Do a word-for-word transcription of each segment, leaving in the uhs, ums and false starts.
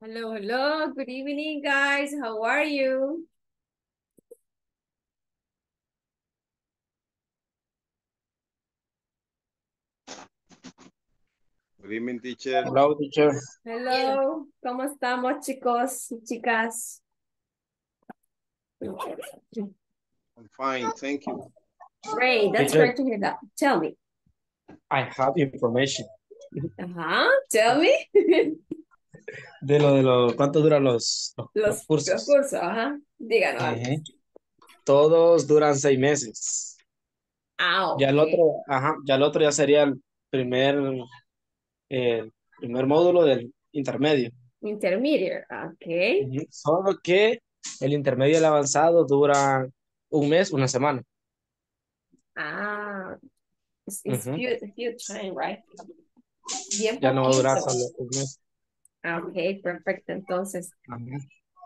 Hello, hello. Good evening, guys. How are you? Good evening, teacher. Hello, teacher. Hello. ¿Cómo estamos, chicos y chicas? I'm fine, thank you. Great, that's teacher, great to hear that. Tell me. I have information. Uh-huh. Tell me. De lo de lo cuánto duran los, los, los cursos. Los cursos, ajá. Díganos. Ajá. Todos duran seis meses. Ah, okay. Ya el otro, ajá, ya el otro ya sería el primer, el primer módulo del intermedio. Intermedio, okay. Ajá. Solo que el intermedio y el avanzado dura un mes, una semana. Ah, it's, it's uh-huh. few, few time, right? Bien ya poquito. No va a durar solo un mes. Ok, perfecto, entonces. Uh-huh.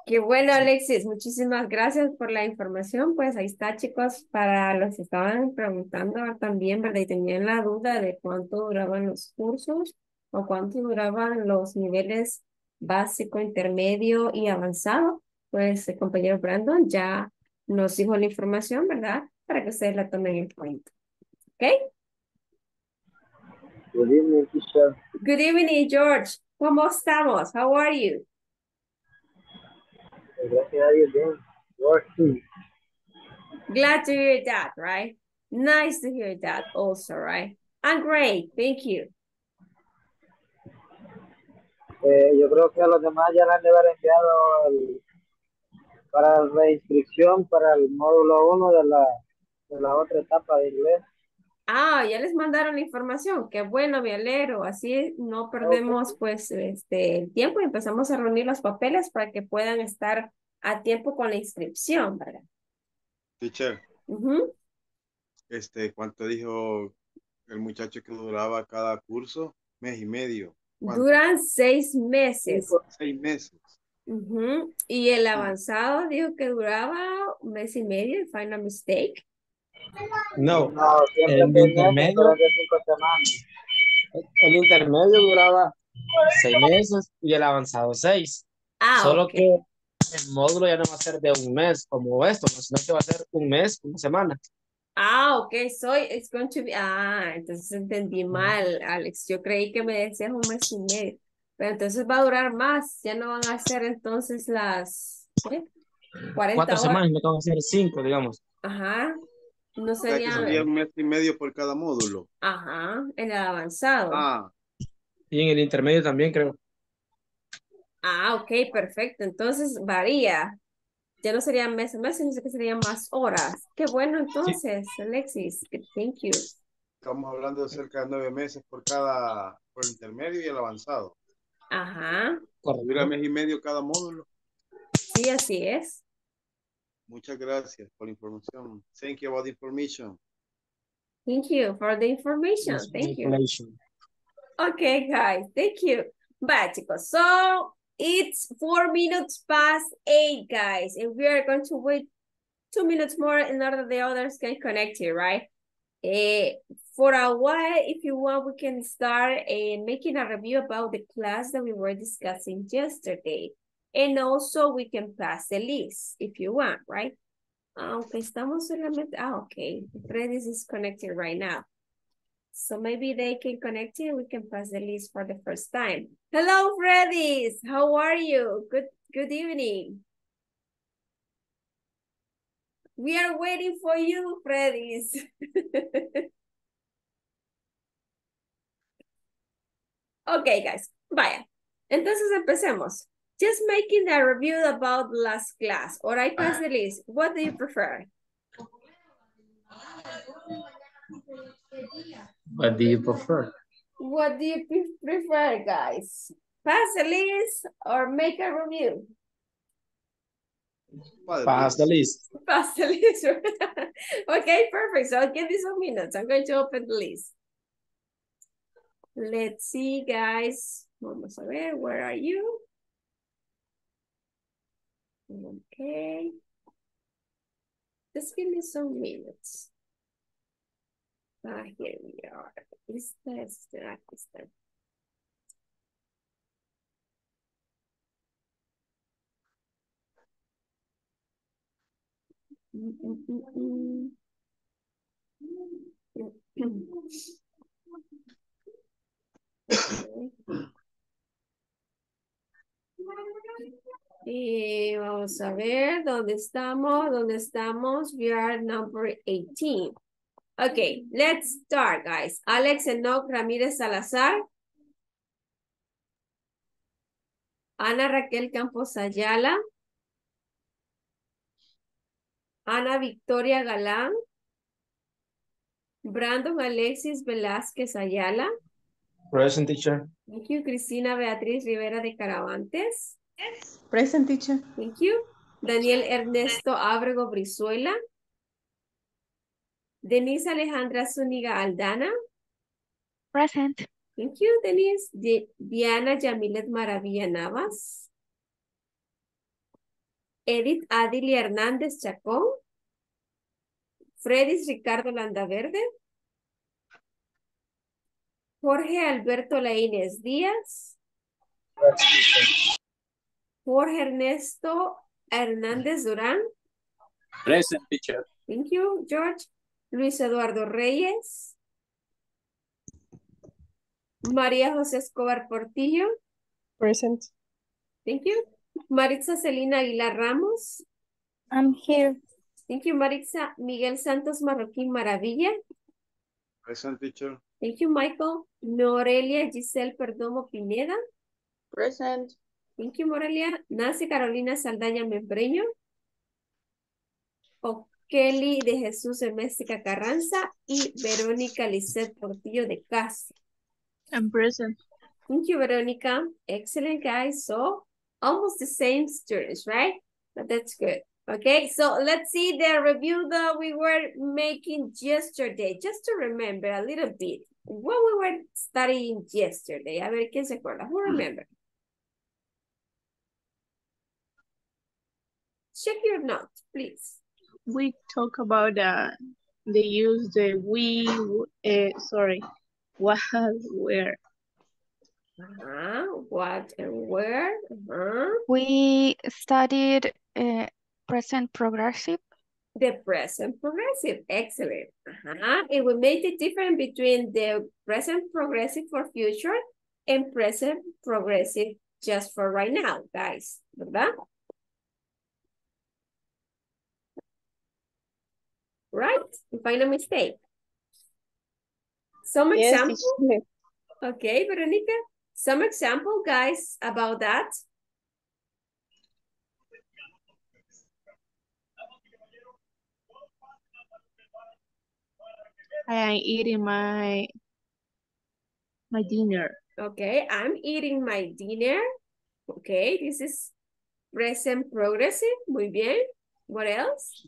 Qué bueno, Alexis, muchísimas gracias por la información. Pues ahí está, chicos, para los que estaban preguntando también, ¿verdad? Y tenían la duda de cuánto duraban los cursos o cuánto duraban los niveles básico, intermedio y avanzado. Pues el compañero Brandon ya nos dijo la información, ¿verdad? Para que ustedes la tomen en cuenta. ¿Ok? Good evening, teacher. Good evening, George. ¿Cómo estamos? How are you? Gracias a Dios, bien. Working. Glad to hear that, right? Nice to hear that also, right? I'm great. Thank you. Eh, yo creo que a los demás ya le han de haber enviado el... para la inscripción para el módulo uno de la, de la otra etapa de inglés. Ah, ya les mandaron la información. Qué bueno, Vialero. Así no perdemos okay. pues este el tiempo y empezamos a reunir los papeles para que puedan estar a tiempo con la inscripción, ¿verdad? Teacher. Uh-huh. Este, ¿cuánto dijo el muchacho que duraba cada curso? Mes y medio. ¿Cuánto? Duran seis meses. Cinco, seis meses. Uh-huh. Y el avanzado dijo que duraba un mes y medio, if I'm not mistake. No, no el, intermedio, el intermedio duraba seis meses y el avanzado seis. Ah, solo okay. que el módulo ya no va a ser de un mes como esto, sino que va a ser un mes, una semana. Ah, ok, so it's going to be, ah, entonces entendí mal, Alex, yo creí que me decías un mes y medio. Pero entonces va a durar más, ya no van a ser entonces las ¿qué? cuarenta Cuatro horas. Semanas, no van a ser cinco, digamos. Ajá, no sería... O sea, sería un mes y medio por cada módulo. Ajá, en el avanzado. Ah, y en el intermedio también creo. Ah, ok, perfecto, entonces varía. Ya no sería mes a mes, sino que serían más horas. Qué bueno entonces, sí. Alexis, thank you. Estamos hablando de cerca de nueve meses por cada, por el intermedio y el avanzado. Ajá. Dura mes y medio cada módulo. Sí, así es. Muchas gracias por la información. Thank you for the information. Thank you for the information. Yes, thank you. Information. Okay, guys. Thank you. Bye, chicos. So it's four minutes past eight, guys. And we are going to wait two minutes more in order the others can connect here, right? Eh, for a while, if you want, we can start uh, making a review about the class that we were discussing yesterday. And also we can pass the list if you want, right? Okay, estamos solamente, ah, okay. Freddy is connected right now. So maybe they can connect it. We can pass the list for the first time. Hello, Freddy. How are you? Good, good evening. We are waiting for you, Freddy. Okay, guys, vaya. Entonces empecemos. Just making a review about last class, or I pass the list. What do you prefer? What do you prefer? What do you prefer, guys? Pass the list or make a review? Pass the list. Pass the list. Okay, perfect. So I'll give you some minutes. I'm going to open the list. Let's see, guys. Vamos a ver, where are you? Okay. Just give me some minutes. Ah, here we are. Is that, is that, is that. Y vamos a ver dónde estamos, dónde estamos. We are number eighteen. Okay, let's start, guys. Alex Enoch Ramírez Salazar. Ana Raquel Campos Ayala. Ana Victoria Galán. Brandon Alexis Velázquez Ayala. Present, teacher. Thank you. Cristina Beatriz Rivera de Caravantes. Yes. Present, teacher. Thank you. Daniel Ernesto Ábrego Brizuela. Denise Alejandra Zuniga Aldana. Present. Thank you, Denise. Di Diana Yamilet Maravilla Navas. Edith Adilia Hernández Chacón. Fredis Ricardo Landaverde. Jorge Alberto Lainez Díaz. Present. Jorge Ernesto Hernández Durán. Present, teacher. Thank you, George. Luis Eduardo Reyes. María José Escobar Portillo. Present. Thank you. Maritza Celina Aguilar Ramos. I'm here. Thank you, Maritza. Miguel Santos Marroquín Maravilla. Present, teacher. Thank you, Michael. Morelia Giselle Perdomo Pineda. Present. Thank you, Morelia. Nancy Carolina Saldana Membreno. Okeli de Jesus de Mesica Carranza y Veronica Lizette Portillo de Cas. I'm present. Thank you, Veronica. Excellent, guys. So, almost the same students, right? But that's good. Okay, so let's see the review that we were making yesterday. Just to remember a little bit what we were studying yesterday. A ver, ¿quién se acuerda? Who remember? Check your notes, please. We talk about uh, the use, the we, uh, sorry. What, where? Uh-huh. What and where? Uh-huh. We studied uh, present progressive. The present progressive, excellent. Uh-huh. It will make the difference between the present progressive for future and present progressive just for right now, guys. ¿Verdad? Right? If I'm not mistaken. Some example, yes, okay, Veronica, some example, guys, about that. I am eating my, my dinner. Okay, I'm eating my dinner. Okay, this is present progressive. Muy bien. What else?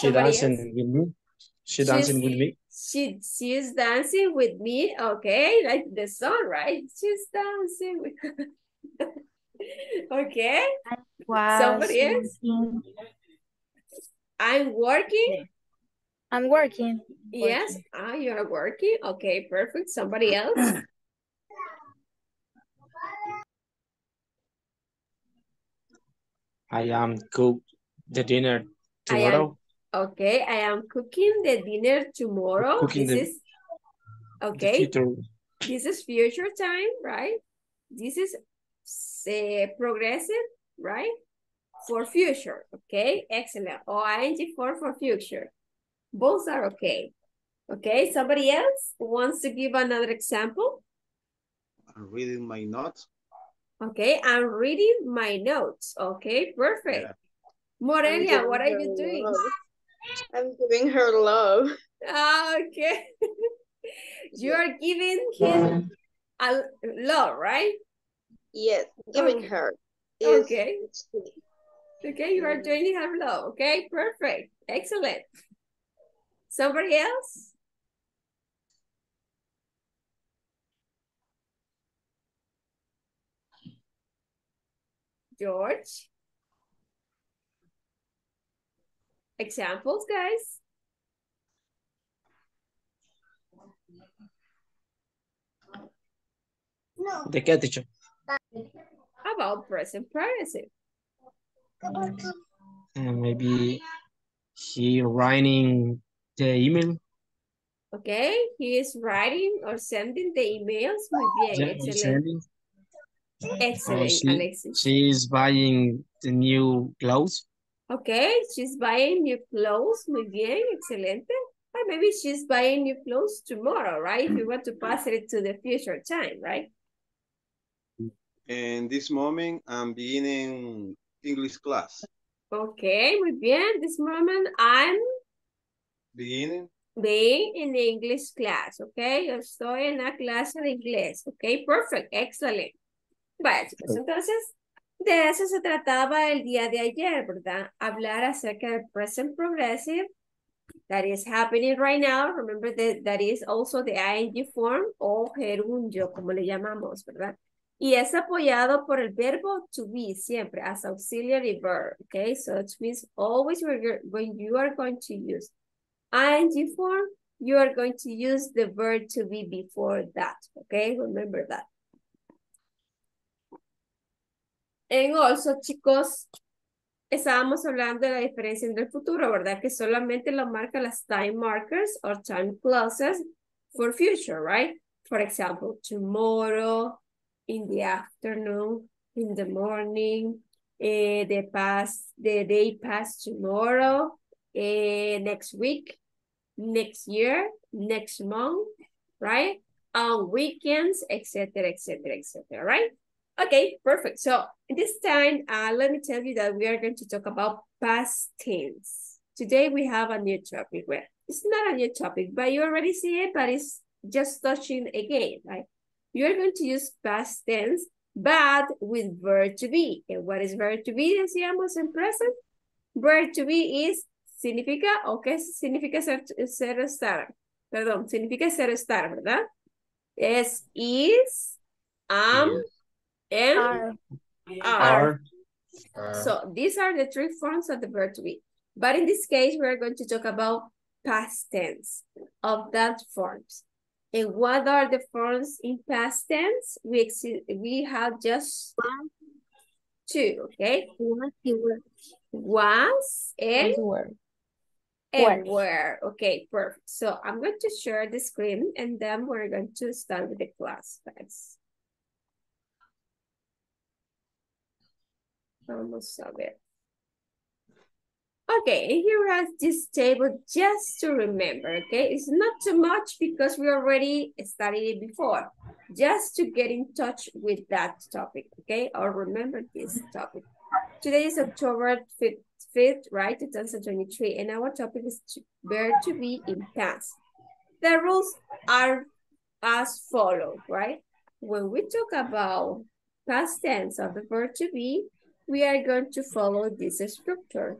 She dancing with me. She dancing with me. She she's dancing with me, okay, like the song, right? She's dancing with okay. Somebody else. Working. I'm working. I'm working. Yes, working. Ah, you are working. Okay, perfect. Somebody else. I am cook the dinner tomorrow. Okay, I am cooking the dinner tomorrow. Cooking this the, is okay. This is future time, right? This is uh, progressive, right? For future, okay, excellent. Or ing for for future. Both are okay. Okay, somebody else wants to give another example. I'm reading my notes. Okay, I'm reading my notes. Okay, perfect. Yeah. Morelia, what are you doing? I'm giving her love. Ah, okay. You are giving him a love, right? Yes, giving okay. her. Yes. Okay. Okay, you are doing her love. Okay, perfect. Excellent. Somebody else? George? Examples, guys. No. The cat teacher. About present progressive. Um, maybe He writing the email. Okay, he is writing or sending the emails. Muy bien, yeah, excellent. Excellent, oh, she, Alexis. She is buying the new clothes. Okay, she's buying new clothes. Muy bien, excelente. Or maybe she's buying new clothes tomorrow, right? If you want to pass it to the future time, right? And this moment, I'm beginning English class. Okay, muy bien. This moment, I'm beginning. Being in the English class, okay? Yo estoy en la clase de inglés, okay? Perfect, excellent. Bueno, pues entonces, de eso se trataba el día de ayer, ¿verdad? Hablar acerca del present progressive that is happening right now. Remember that that is also the I N G form o gerundio, como le llamamos, ¿verdad? Y es apoyado por el verbo to be siempre as auxiliary verb, okay? So it means always when you are going to use I N G form, you are going to use the verb to be before that, okay? Remember that. And also, chicos, estábamos hablando de la diferencia entre el futuro, ¿verdad? Que solamente lo marcan las time markers or time clauses for future, right? For example, tomorrow, in the afternoon, in the morning, eh, the, past, the day past tomorrow, eh, next week, next year, next month, right? On weekends, etcétera, etcétera, etcétera, right? Okay, perfect. So this time, uh, let me tell you that we are going to talk about past tense. Today we have a new topic. Well, it's not a new topic, but you already see it, but it's just touching again, right? You're going to use past tense, but with verb to be. And what is verb to be, decíamos en present? Verb to be is, significa, o okay, qué significa ser, ser estar. Perdón, significa ser estar, ¿verdad? Es, is, am, um, and are. Are. Are. So these are the three forms of the verb to be. But in this case, we're going to talk about past tense of that forms. And what are the forms in past tense? We we have just two, okay? Was and and were. Okay, perfect. So I'm going to share the screen and then we're going to start with the class. Thanks. Almost saw it. Okay, and here has this table just to remember, okay? It's not too much because we already studied it before. Just to get in touch with that topic, okay? Or remember this topic. Today is October fifth, right? two thousand twenty-three, and our topic is verb to be in past. The rules are as follows, right? When we talk about past tense of the verb to be, we are going to follow this structure.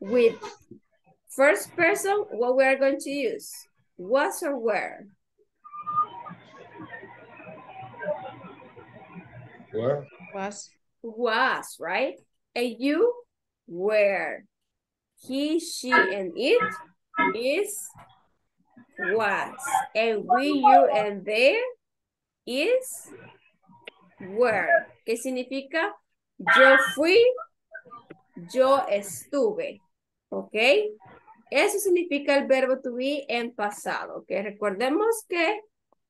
With first person, what we are going to use? Was or were? Were. Was. Was, right? And you, were. He, she, and it is was. And we, you, and they is were. ¿Qué significa? Yo fui, yo estuve. ¿Ok? Eso significa el verbo to be en pasado. ¿Ok? Recordemos que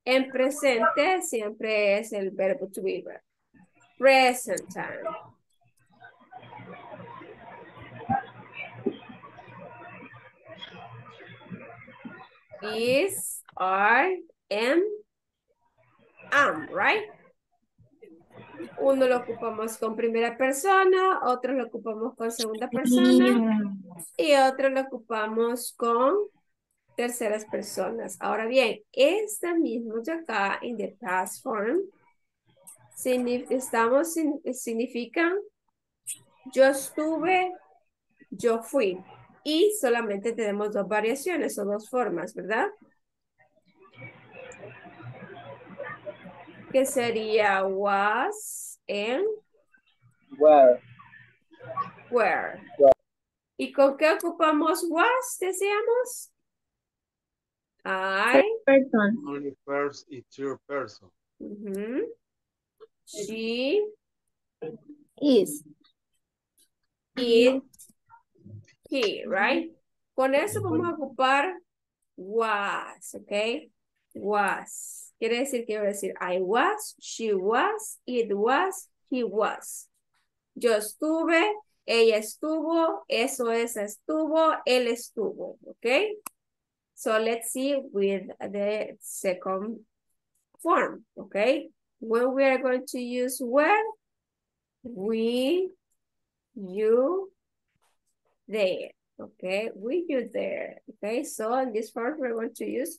en presente siempre es el verbo to be. Present time. Is, are, am, am, right? Uno lo ocupamos con primera persona, otro lo ocupamos con segunda persona y otro lo ocupamos con terceras personas. Ahora bien, este mismo de acá, in the past form, estamos, significan yo estuve, yo fui. Y solamente tenemos dos variaciones o dos formas, ¿verdad? Que sería was and where. Where. Where. ¿Y con qué ocupamos was, decíamos? I. Person. Only first and third person. Mm-hmm. She. Is. It. He, right? Con eso vamos a ocupar was, ¿ok? Was. Quiere decir que voy a decir I was, she was, it was, he was. Yo estuve, ella estuvo, eso, esa estuvo, él estuvo, ¿ok? So let's see with the second form, ¿ok? When we are going to use where, we, you, there. Okay, we you there. Okay, so in this part we're going to use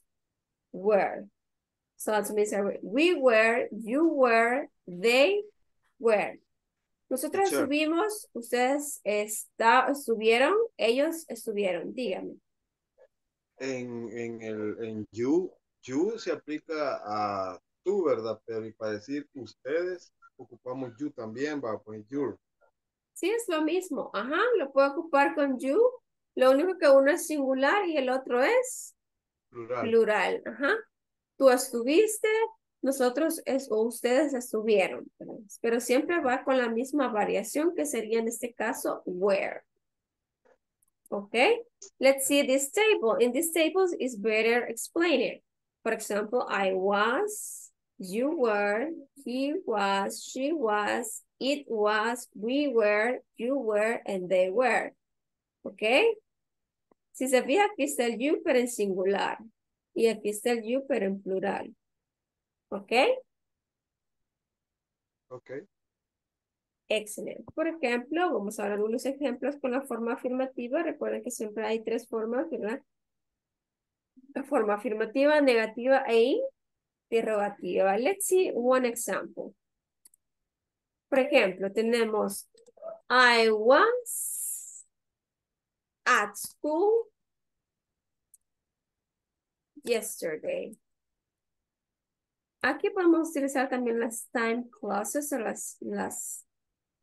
were. So that means we were, you were, they were. Nosotros sure. subimos, ustedes está, estuvieron, ellos estuvieron. Dígame. En, en el en you, you se aplica a tú, ¿verdad? Pero y para decir ustedes ocupamos you también, va, pues your. Sí, es lo mismo. Ajá, lo puedo ocupar con you. Lo único que uno es singular y el otro es plural. Plural. Ajá. Tú estuviste, nosotros es, o ustedes estuvieron. Pero siempre va con la misma variación que sería en este caso where. Okay. Let's see this table. In this table is better explained. For example, I was, you were, he was, she was, it was, we were, you were, and they were. Okay. Si se fija, aquí está el you, pero en singular. Y aquí está el you, pero en plural. Okay. Okay. Excelente. Por ejemplo, vamos a ver algunos ejemplos con la forma afirmativa. Recuerden que siempre hay tres formas, ¿verdad? La forma afirmativa, negativa e interrogativa. Let's see one example. Por ejemplo, tenemos I was at school yesterday. Aquí podemos utilizar también las time clauses o las, las,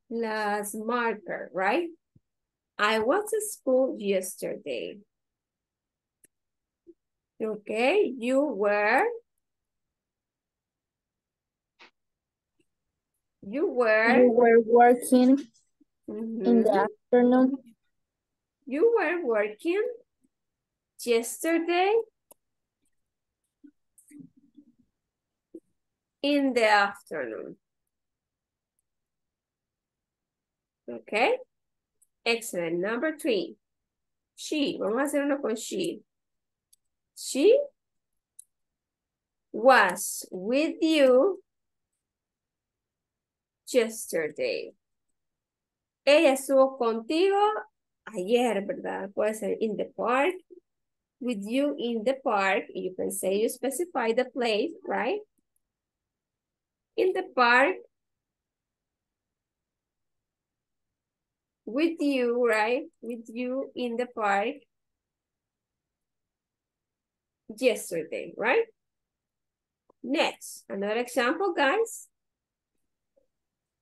las marker, right? I was at school yesterday. Okay, you were. You were, you were working mm-hmm. in the afternoon. You were working yesterday in the afternoon. Okay, excellent. Number three, she. Vamos a hacer uno con she. She was with you yesterday. Ella estuvo contigo ayer, ¿verdad? Puede ser in the park, with you in the park. You can say you specify the place, right? In the park, with you, right? With you in the park yesterday, right? Next, another example, guys.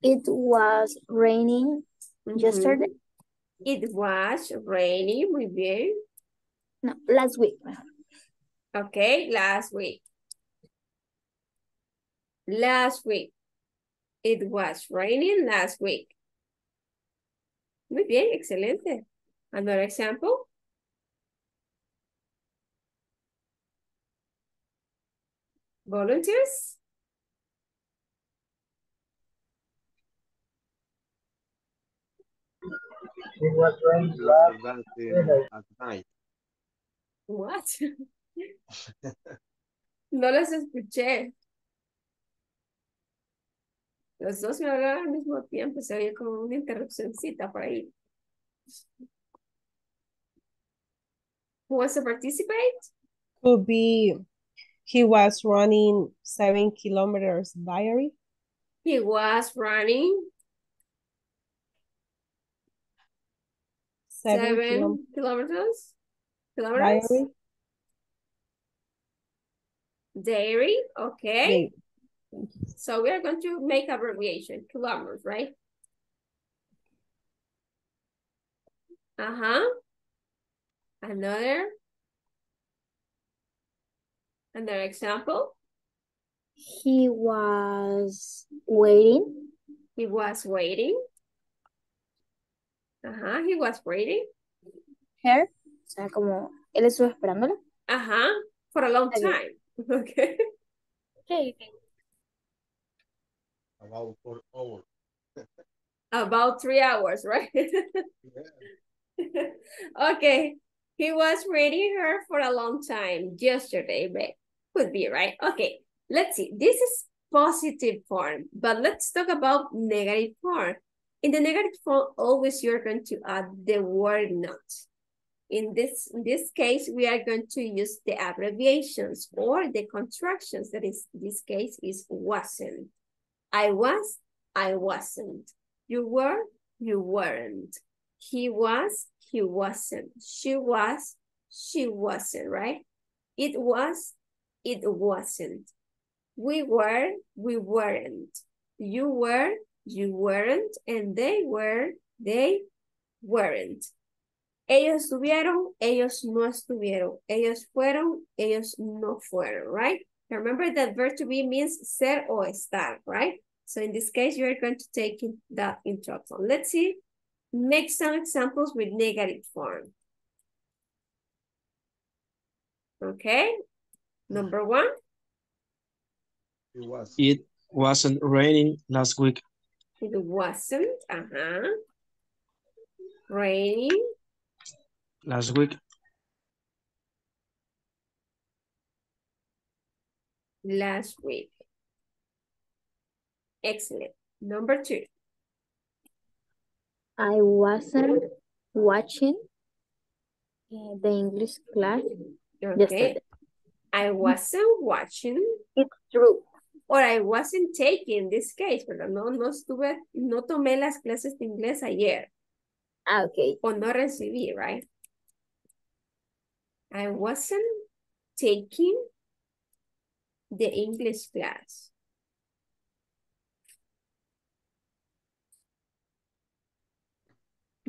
It was raining mm-hmm. yesterday. It was raining, muy bien. No, last week. Okay, last week. Last week. It was raining last week. Muy bien, excelente. Another example. Volunteers? It was raining last night. At night. What? No los escuché. Los dos me hablaron al mismo tiempo. Se oye como una interrupcióncita por ahí. Who wants to participate? Could be, he was running seven kilometers diary. He was running Seven, seven kilometers? Kilometers? Diary. Dairy, okay. Dairy. So we are going to make abbreviation, kilometers, right? Uh-huh. Another. Another example. He was waiting. He was waiting. Uh-huh, he was waiting. Her? sea, como, él estuvo esperándola. Ajá, for a long time. Okay. Okay. About four hours. About three hours, right? Yeah. Okay. He was reading her for a long time yesterday, but could be, right? Okay, let's see. This is positive form, but let's talk about negative form. In the negative form, always you're going to add the word not. In this, in this case, we are going to use the abbreviations or the contractions. That is, this case is wasn't. I was, I wasn't. You were, you weren't. He was, he wasn't. She was, she wasn't, right? It was, it wasn't. We were, we weren't. You were, you weren't. And they were, they weren't. Ellos tuvieron, ellos no estuvieron. Ellos fueron, ellos no fueron, right? Remember that verb to be means ser o estar, right? So in this case, you are going to take that into account. Let's see. Make some examples with negative form. Okay. Number one. It was. It wasn't raining last week. It wasn't. Uh-huh. Raining. Last week. Last week. Excellent. Number two. I wasn't watching uh, the English class okay. yesterday. I wasn't watching. It's true. Or I wasn't taking this case, pero no, no estuve, no tomé las clases de inglés ayer. Ah, okay. O no recibí, right? I wasn't taking the English class.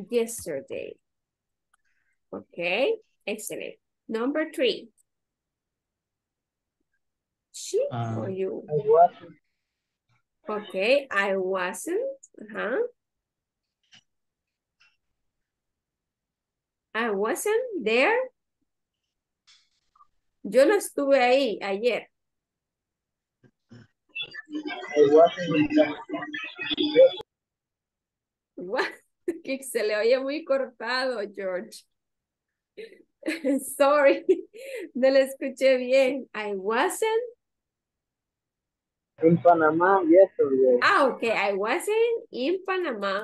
Yesterday. Okay, excellent. Number three. She uh, or you? I wasn't. Okay, I wasn't. Uh-huh. I wasn't there. Yo no estuve ahí ayer. I wasn't there. What? Que se le oye muy cortado, George. Sorry, no le escuché bien. I wasn't. In Panama yesterday. Ah, okay. I wasn't in Panama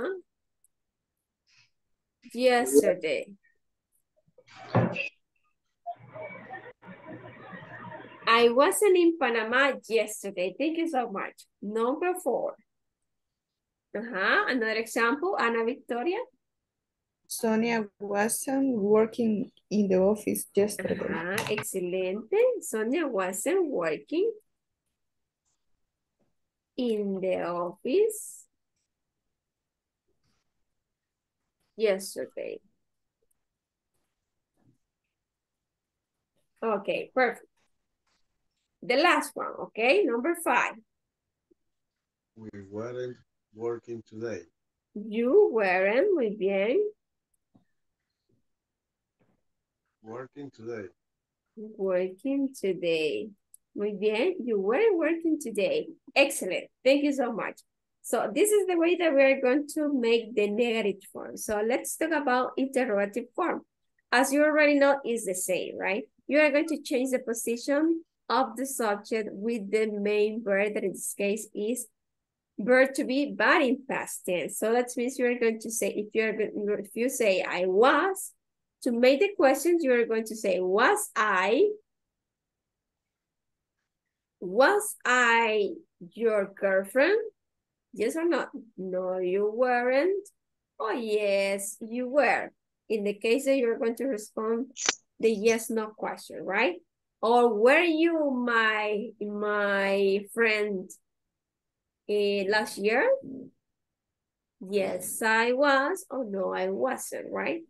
yesterday. I wasn't in Panama yesterday. Thank you so much. Number four. Uh-huh. Another example, Ana Victoria. Sonia wasn't working in the office yesterday. Uh-huh. Excelente. Sonia wasn't working in the office yesterday. Okay, perfect. The last one, okay, number five. We weren't working today. You weren't, muy bien. Working today. Working today. Muy bien, you weren't working today. Excellent, thank you so much. So this is the way that we are going to make the negative form. So let's talk about interrogative form. As you already know, it's the same, right? You are going to change the position of the subject with the main verb, that in this case is verb to be, but in past tense. So that means you're going to say, if you're if you say I was, to make the question, you're going to say, was I, was I your girlfriend? Yes or no? No, you weren't. Oh, yes, you were. In the case that you're going to respond the yes, no question, right? Or were you my, my friend Uh, last year? Yes, I was. Oh, no, I wasn't, right?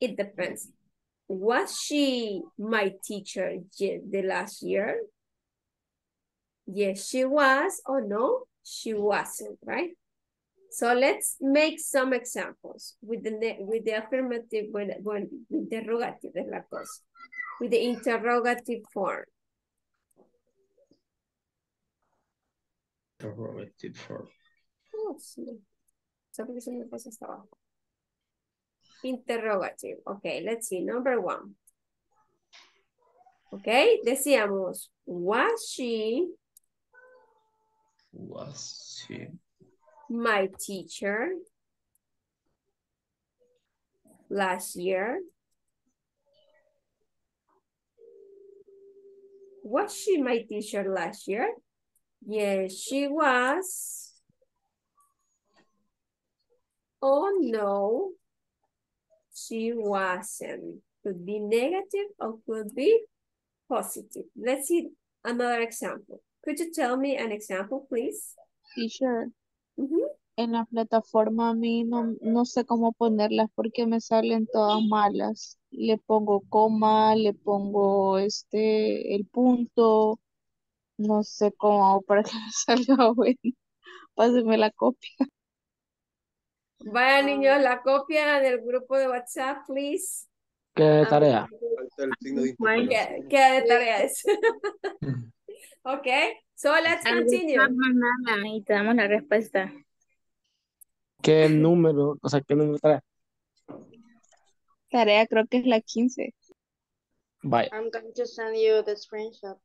It depends. Was she my teacher the last year? Yes, she was. Oh, no, she wasn't, right? So let's make some examples with the with the affirmative, with, with the interrogative, es la cosa, with the interrogative form. Interrogative form. Oh, sí. Sobre eso me pasa hasta abajo. Interrogative. Okay, let's see. Number one. Okay, decíamos, was she? Was she? My teacher last year. Was she my teacher last year? Yes, she was. Oh no, she wasn't. Could be negative or could be positive. Let's see another example. Could you tell me an example, please? Teacher. Uh-huh. En la plataforma a mí no, no sé cómo ponerlas porque me salen todas malas. Le pongo coma, le pongo este, el punto. No sé cómo hago para que me salga bueno. Pásenme la copia. Vaya niños, la copia del grupo de WhatsApp, please. Queda de tarea. Um, Queda de tarea eso. Ok. So let's continue. Y te damos la respuesta. ¿Qué número? O sea, ¿qué número tarea? Tarea creo que es la quince. Bye. I'm going to send you the screenshot.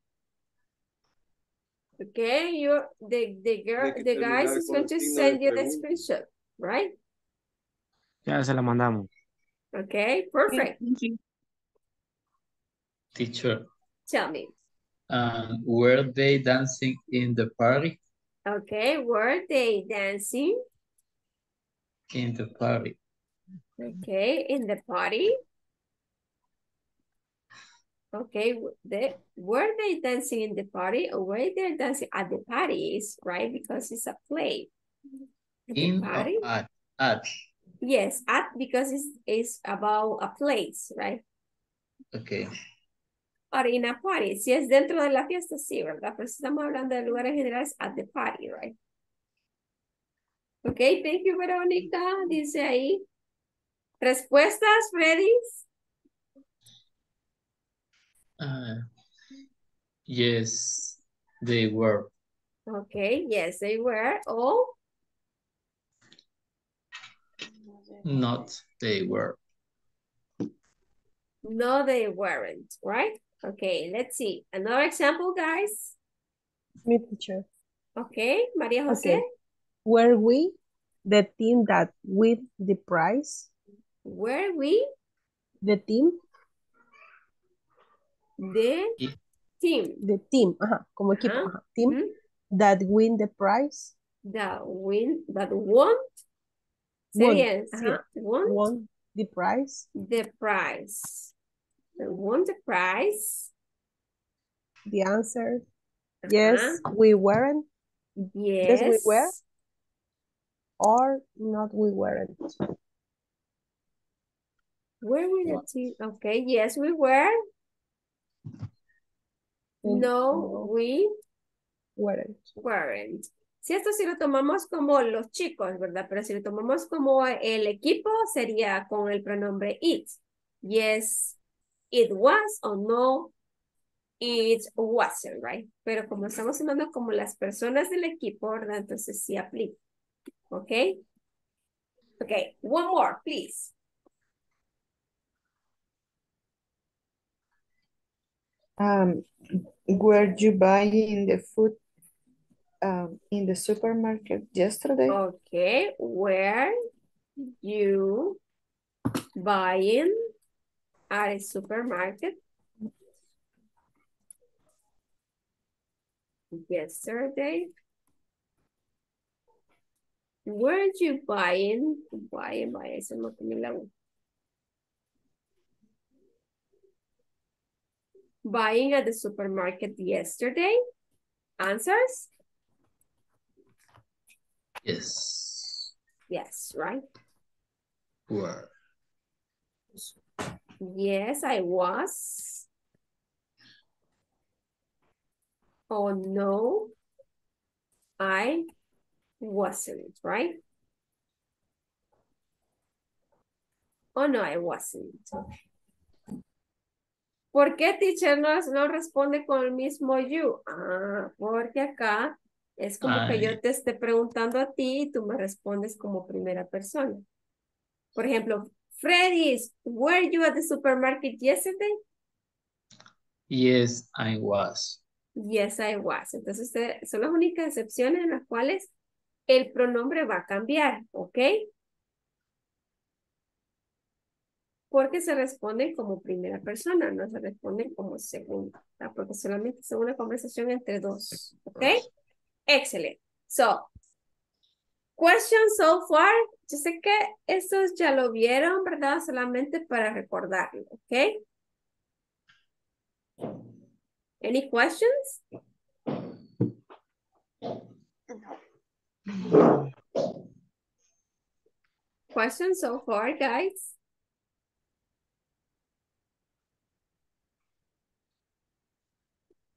Okay, you the the girl the guys is going to send you the screenshot, right? Ya se la mandamos. Okay, perfect. Teacher. Tell me. Um, were they dancing in the party? Okay, were they dancing? In the party. Okay, in the party. Okay, they, were they dancing in the party or were they dancing at the parties, right? Because it's a play. At in the party? At, at. Yes, at because it's, it's about a place, right? Okay. Or in a party. Si es dentro de la fiesta, sí, ¿verdad? Pero estamos hablando de lugares generales at the party, right? Okay, thank you, Veronica. Dice ahí. ¿Respuestas, Freddy? Uh, yes, they were. Okay, yes, they were. Oh? Not they were. No, they weren't, right? Okay, let's see. Another example, guys. Me, teacher. Okay, María José. Okay. Were we the team that won the prize? Were we? The team. The team. The team, ajá, como equipo, uh-huh. ajá. Team mm-hmm. that win the prize. That win, that won. Sería, ajá, won. Won the prize. The prize. They won the prize. The answer. Uh-huh. Yes, we weren't. Yes. Yes, we were. Or not, we weren't. Were we the team? Okay, yes, we were. No, we weren't. Weren't. Si esto si lo tomamos como los chicos, ¿verdad? Pero si lo tomamos como el equipo, sería con el pronombre it. Yes, it was, o no, it wasn't, right? Pero como estamos hablando como las personas del equipo, ¿verdad? Entonces sí aplica. Okay. Okay. One more, please. Um, were you buying the food um, in the supermarket yesterday? Okay. Were you buying at a supermarket yesterday? Were you buying? Buying, buying, se me cambió la U. Buying at the supermarket yesterday? Answers? Yes. Yes, right? Were. Yes, I was. Oh no, I wasn't, right? Oh, no, I wasn't. ¿Por qué, teacher, no, no responde con el mismo you? Ah, porque acá es como Ay. que yo te esté preguntando a ti y tú me respondes como primera persona. Por ejemplo, Freddy's, were you at the supermarket yesterday? Yes, I was. Yes, I was. Entonces, ustedes son las únicas excepciones en las cuales el pronombre va a cambiar, ¿ok? Porque se responde como primera persona, no se responde como segunda, porque solamente es una conversación entre dos, ¿ok? Excellent. So, question so far. Yo sé que estos ya lo vieron, ¿verdad? Solamente para recordarlo, ¿ok? Any questions? Questions so far, guys?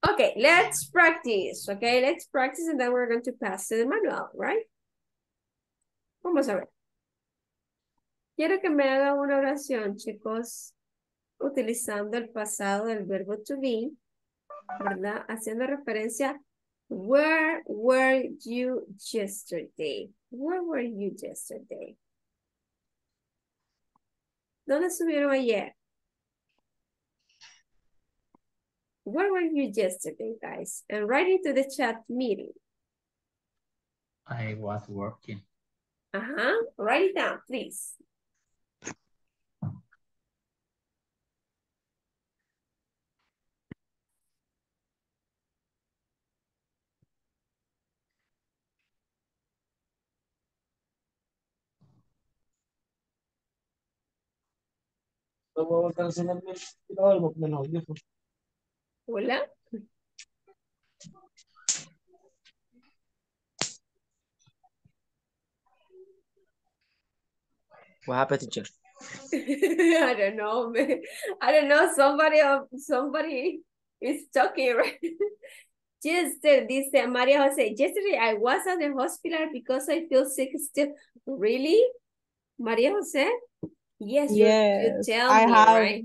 Okay, let's practice. Okay, let's practice and then we're going to pass to the manual, right? Vamos a ver. Quiero que me haga una oración, chicos, utilizando el pasado del verbo to be, ¿verdad? Haciendo referencia, where were you yesterday? Where were you yesterday? ¿Dónde estuvieron ayer? Where were you yesterday, guys? And write into the chat meeting. I was working. Uh-huh. Write it down, please. Hola. What happened, teacher? I don't know. Man. I don't know. Somebody, somebody is talking, right? Yesterday, dice María José, yesterday I was at the hospital because I feel sick still. Really? María José? Yes, yes, you, you tell I me, have, right?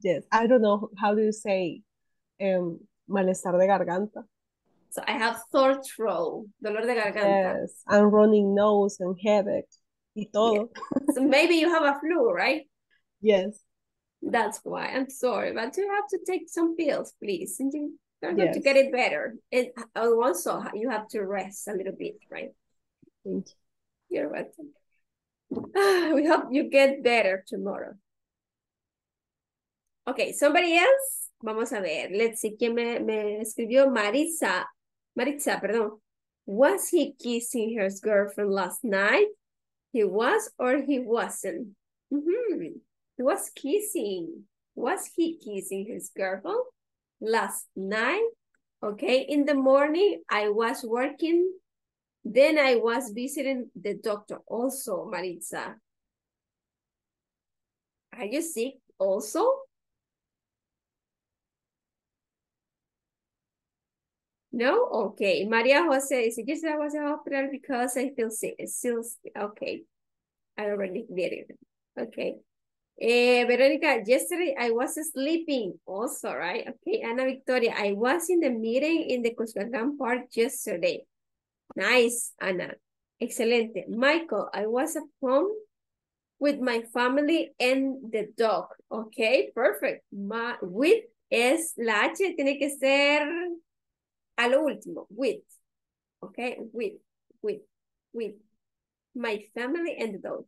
Yes, I don't know. How do you say um, malestar de garganta? So I have sore throat, dolor de garganta. Yes, and running nose and headache. Y todo. Yes. So maybe you have a flu, right? Yes. That's why. I'm sorry, but you have to take some pills, please. And you are going yes. to get it better. And also, you have to rest a little bit, right? Thank you. You're welcome. We hope you get better tomorrow. Okay, somebody else? Vamos a ver. Let's see. ¿Quién me, me escribió? Maritza. Maritza, perdón. Was he kissing his girlfriend last night? He was or he wasn't? Mm-hmm. He was kissing. Was he kissing his girlfriend last night? Okay, in the morning, I was working. Then I was visiting the doctor also, Maritza. Are you sick also? No? Okay. Maria Jose is yes, I was in hospital because I feel sick. It's still sick. Okay. I already did it. Okay. Eh, Veronica, yesterday I was sleeping also, right? Okay. Ana Victoria, I was in the meeting in the Cuscatan Park yesterday. Nice, Ana. Excelente. Michael, I was at home with my family and the dog. Okay, perfect. Ma with es la H, tiene que ser a lo último. With. Okay, with, with, with. My family and the dog.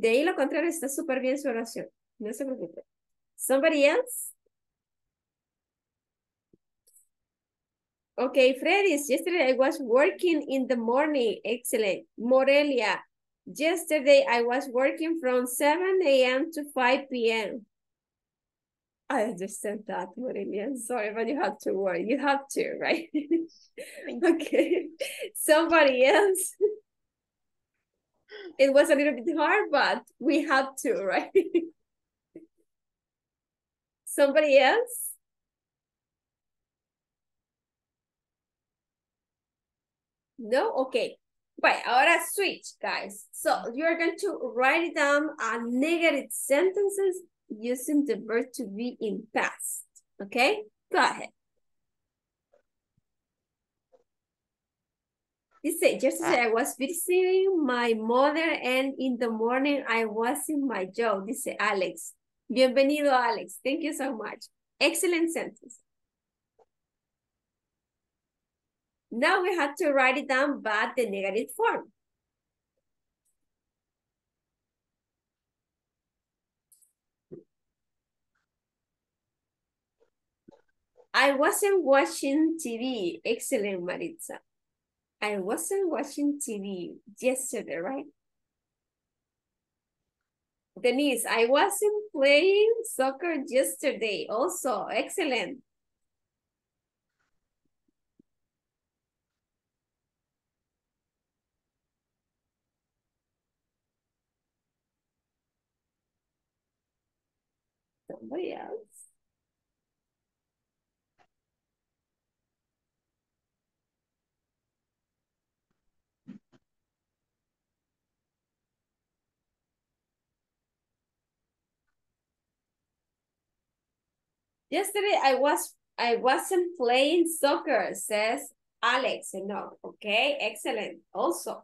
De ahí lo contrario, está súper bien su oración. No se preocupe. Somebody else? Okay, Freddy's, yesterday I was working in the morning. Excellent. Morelia, yesterday I was working from seven A M to five P M I understand that, Morelia. I'm sorry, but you have to work. You have to, right? Okay. Somebody else. It was a little bit hard, but we have to, right? Somebody else. No? Okay. Right, ahora switch, guys. So you're going to write down a negative sentences using the verb to be in past. Okay, go ahead. You say, yesterday I was visiting my mother and in the morning I was in my job. Dice Alex. Bienvenido, Alex. Thank you so much. Excellent sentence. Now we have to write it down, but the negative form. I wasn't watching T V. Excellent, Maritza. I wasn't watching T V yesterday, right? Denise, I wasn't playing soccer yesterday. Also, excellent. Somebody else. Yesterday I was I wasn't playing soccer, says Alex Enoch. Okay, excellent. Also,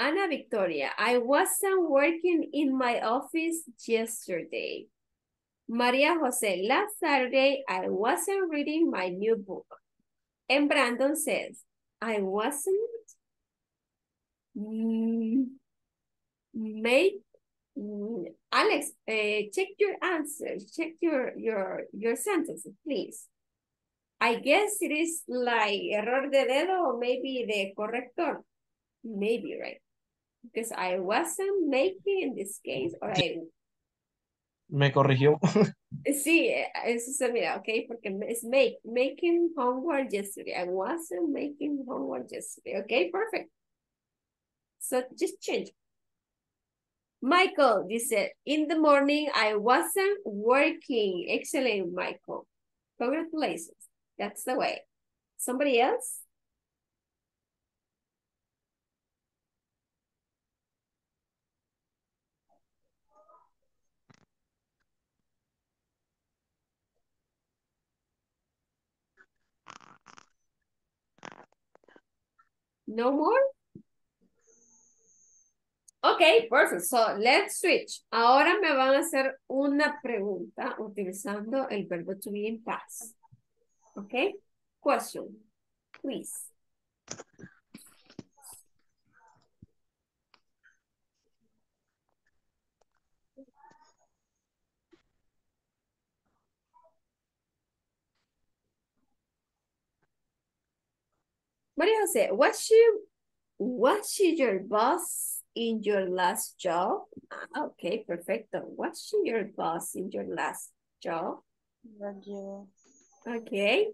Ana Victoria, I wasn't working in my office yesterday. María José, last Saturday I wasn't reading my new book. And Brandon says, I wasn't mm, made. Alex, uh, check your answers. Check your, your, your sentences, please. I guess it is like error de dedo or maybe the corrector. Maybe, right? Because I wasn't making in this case. Or I... Me corrigió. Sí, eso se mira, okay? Porque it's make, making homework yesterday. I wasn't making homework yesterday. Okay, perfect. So just change. Michael, they said, in the morning, I wasn't working. Excellent, Michael. Congratulations. That's the way. Somebody else? No more? Ok, perfect. So, let's switch. Ahora me van a hacer una pregunta utilizando el verbo to be in past. Ok? Question, please. María José, what should, what should your boss in your last job? Okay, perfecto. What's your boss in your last job? You. Okay.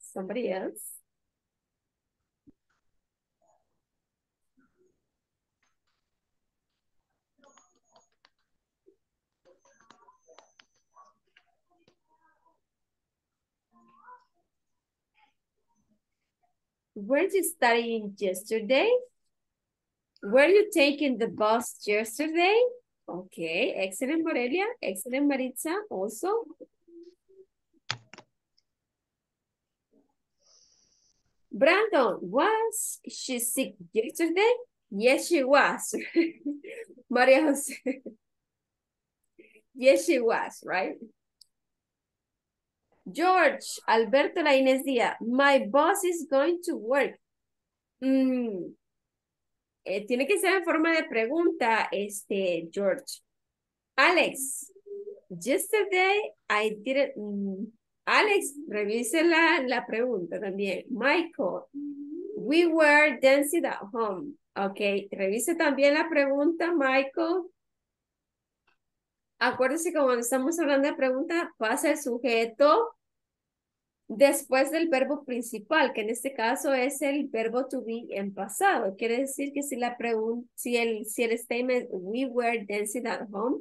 Somebody else? Were you studying yesterday? Were you taking the bus yesterday? Okay, excellent, Morelia. Excellent, Maritza, also. Brandon, was she sick yesterday? Yes, she was. Maria Jose. Yes, she was, right? George Alberto Lainez Díaz, my boss is going to work. Mm. Eh, tiene que ser en forma de pregunta, este, George. Alex, yesterday I didn't... Mm. Alex, revise la, la pregunta también. Michael, we were dancing at home. Ok, revise también la pregunta, Michael. Acuérdense que cuando estamos hablando de preguntas, pasa el sujeto después del verbo principal, que en este caso es el verbo to be en pasado. Quiere decir que si la pregunta, si el, si el statement, we were dancing at home,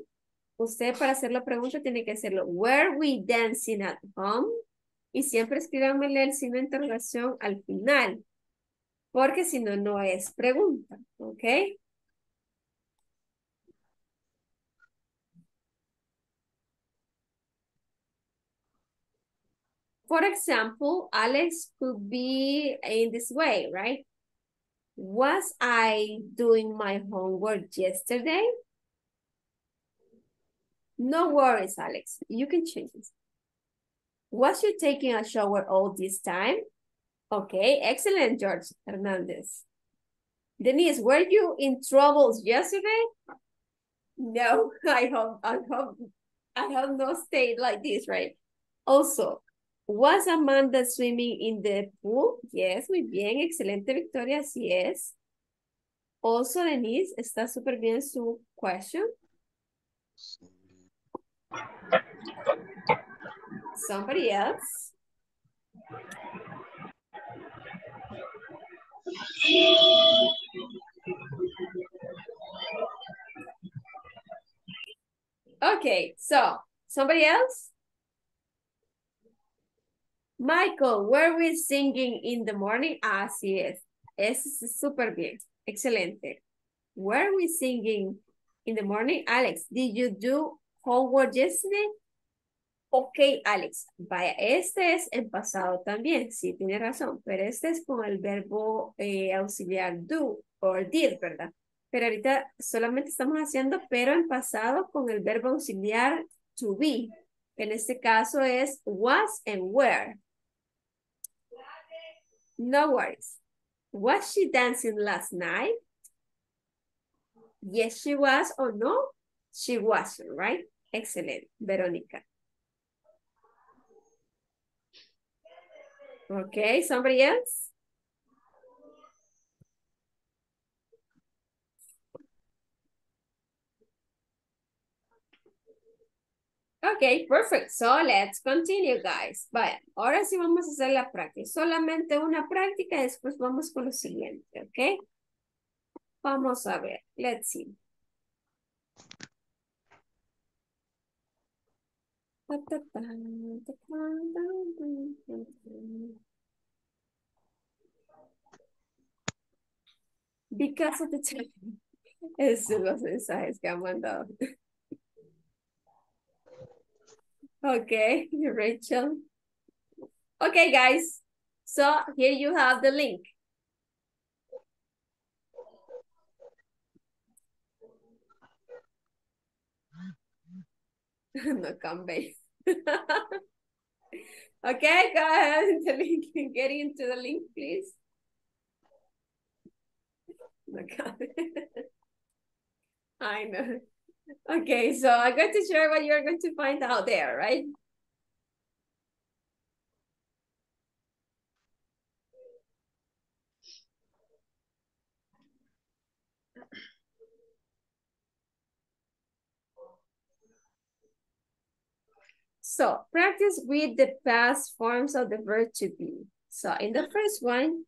Usted para hacer la pregunta tiene que hacerlo. Were we dancing at home? Y siempre escríbanmele el signo de interrogación al final. Porque si no, no es pregunta. ¿Ok? For example, Alex could be in this way, right? Was I doing my homework yesterday? No worries, Alex. You can change this. Was you taking a shower all this time? Okay, excellent, George Hernandez. Denise, were you in troubles yesterday? No, I hope, I hope, I hope not stayed like this, right? Also, was Amanda swimming in the pool? Yes, muy bien, excelente, Victoria, así es. Also, Denise, está súper bien su question. Somebody else. Okay, so somebody else. Michael, were we singing in the morning? Así es. Eso es súper bien. Excelente. Were we singing in the morning? Alex, did you do homework yesterday? Ok, Alex, vaya, este es en pasado también, sí, tiene razón, pero este es con el verbo eh, auxiliar do o did, ¿verdad? Pero ahorita solamente estamos haciendo pero en pasado con el verbo auxiliar to be. En este caso es was and were. No worries. Was she dancing last night? Yes, she was, or no, she wasn't, right? Excellent, Veronica. Okay, somebody else? Okay, perfect. So let's continue, guys. Vaya, ahora sí vamos a hacer la práctica. Solamente una práctica, después vamos con lo siguiente, ¿ok? Vamos a ver. Let's see. Because of the time. Es los mensajes que han mandado. Okay, Rachel. Okay, guys. So here you have the link. No, come back. Okay, go ahead. The link. Get into the link, please. I know. Okay, so I'm going to share what you're going to find out there, right? So practice with the past forms of the verb to be. So in the first one,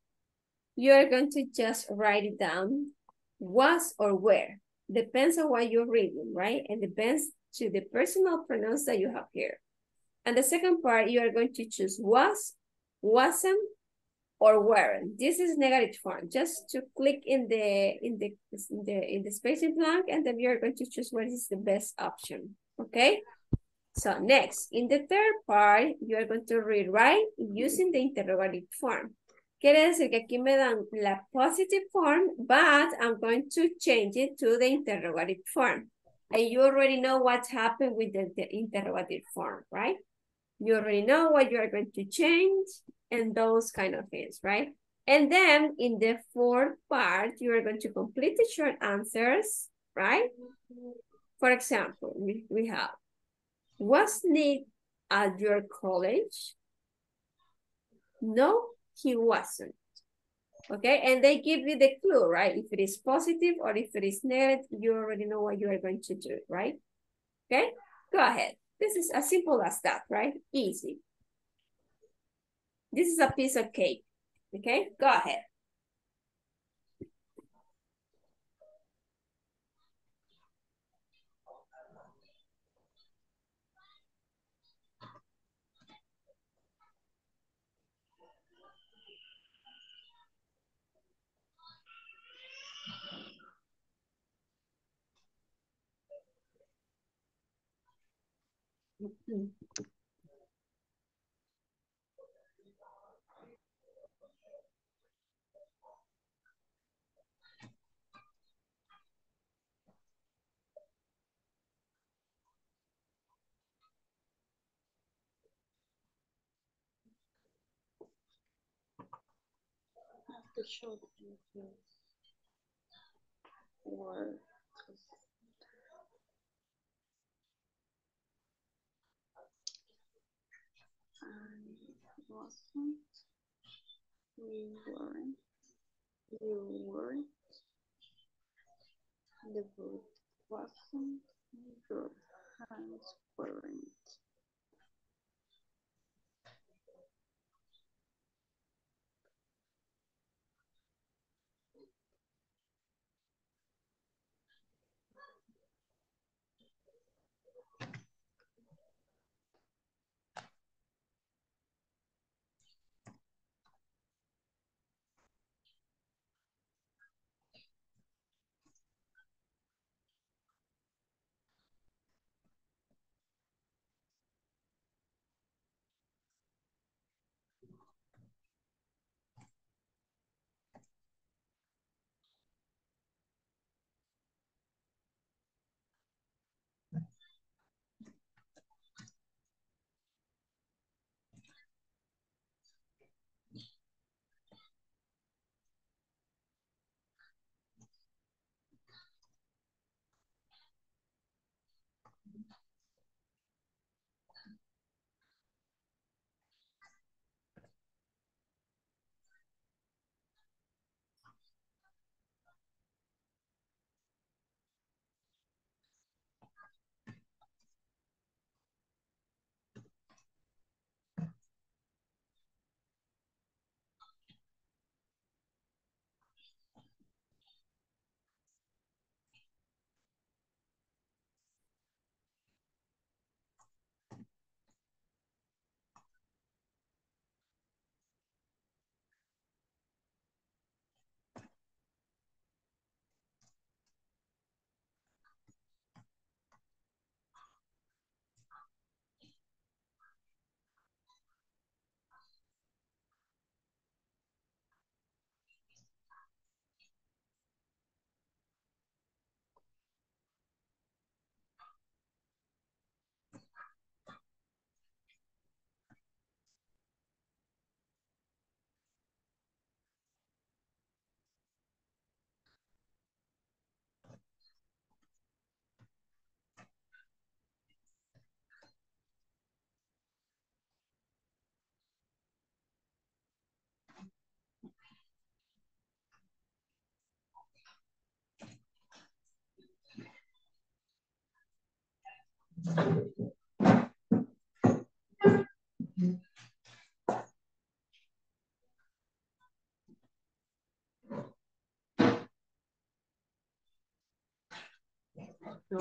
you're going to just write it down, was or were. Depends on what you're reading, right? And depends to the personal pronouns that you have here. And the second part, you are going to choose was, wasn't, or weren't. This is negative form. Just to click in the in the in the in the spacing blank, and then you are going to choose what is the best option. Okay. So next, in the third part, you are going to rewrite using the interrogative form. Quiere decir que aquí me dan la positive form, but I'm going to change it to the interrogative form. And you already know what happened with the, the interrogative form, right? You already know what you are going to change and those kind of things, right? And then in the fourth part, you are going to complete the short answers, right? For example, we, we have, was Nick at your college? No, he wasn't. Okay, and they give you the clue, right? If it is positive or if it is negative, you already know what you are going to do, right? Okay, go ahead. This is as simple as that, right? Easy. This is a piece of cake. Okay, go ahead. To show the or wasn't we weren't you weren't the book wasn't your hands weren't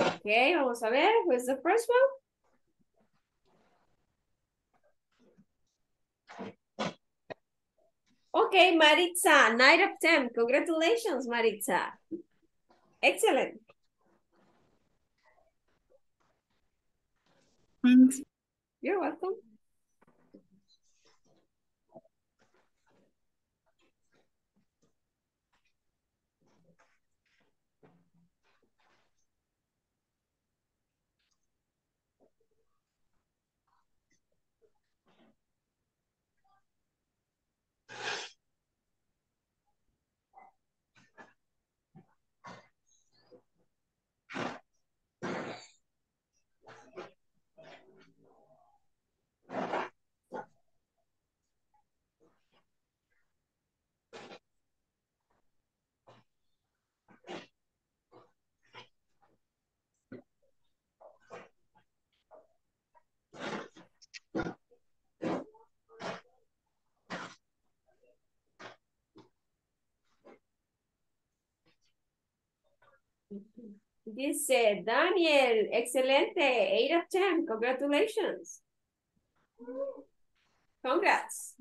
Okay, vamos a ver, who's the first one? Okay, Maritza, nine of ten. Congratulations, Maritza. Excellent. Thanks. You're welcome. Dice Daniel, excelente, eight of ten, congratulations. Congrats.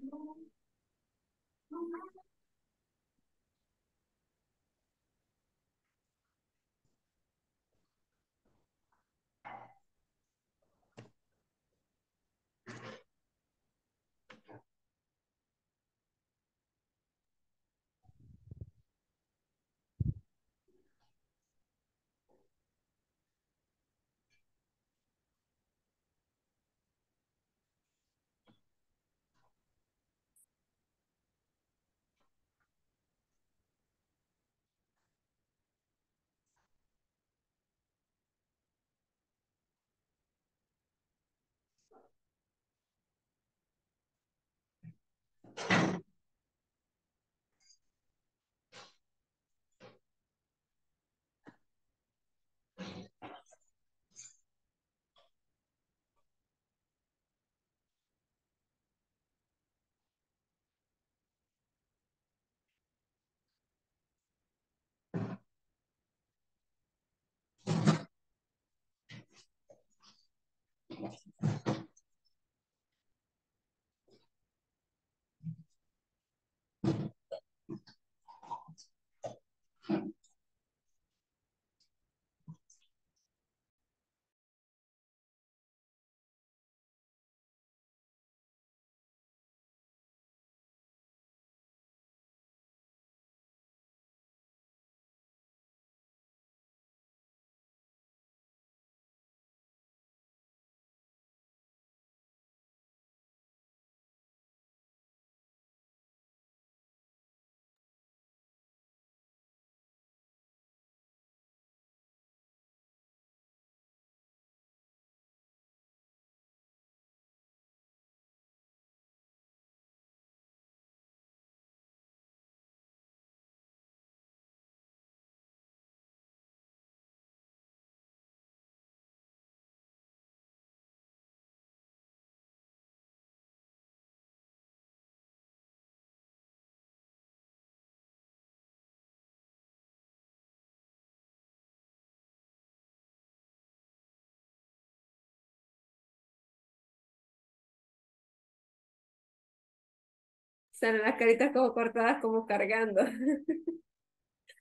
Salen las caritas como cortadas, como cargando.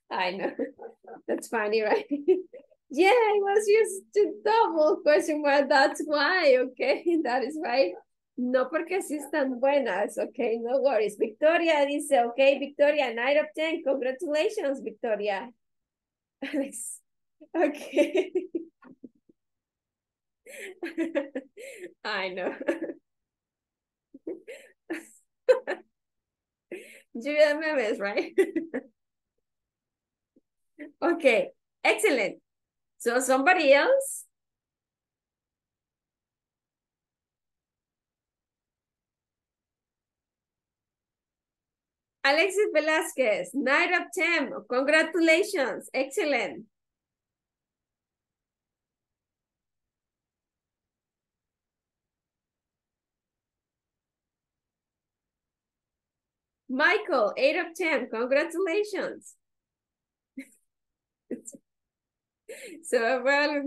I know. That's funny, right? Yeah, it was used to double question, but that's why, okay? That is right. No porque sí están buenas, okay? No worries. Victoria dice, okay, Victoria, nine out of ten. Congratulations, Victoria. Alex. Okay. I know. Julia Memes, right? Okay, excellent. So somebody else? Alexis Velázquez, nine out of ten. Congratulations, excellent. Michael, eight out of ten, congratulations. So, well,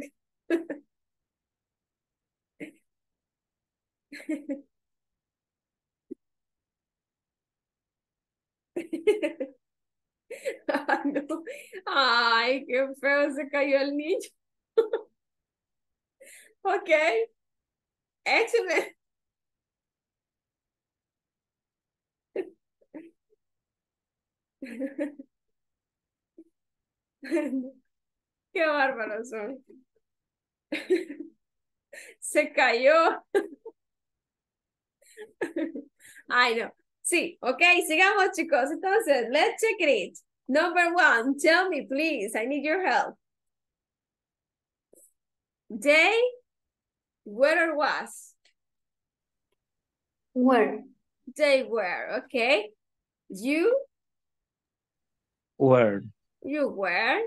ah, no. Ay, qué feo, se cayó el niño. Okay, excellent. Qué bárbaros son. Se cayó. Ay, no. Sí, ok, sigamos, chicos. Entonces, let's check it. Number one, tell me, please. I need your help. Day, where or was? Where? They were, okay. You? Were. You were.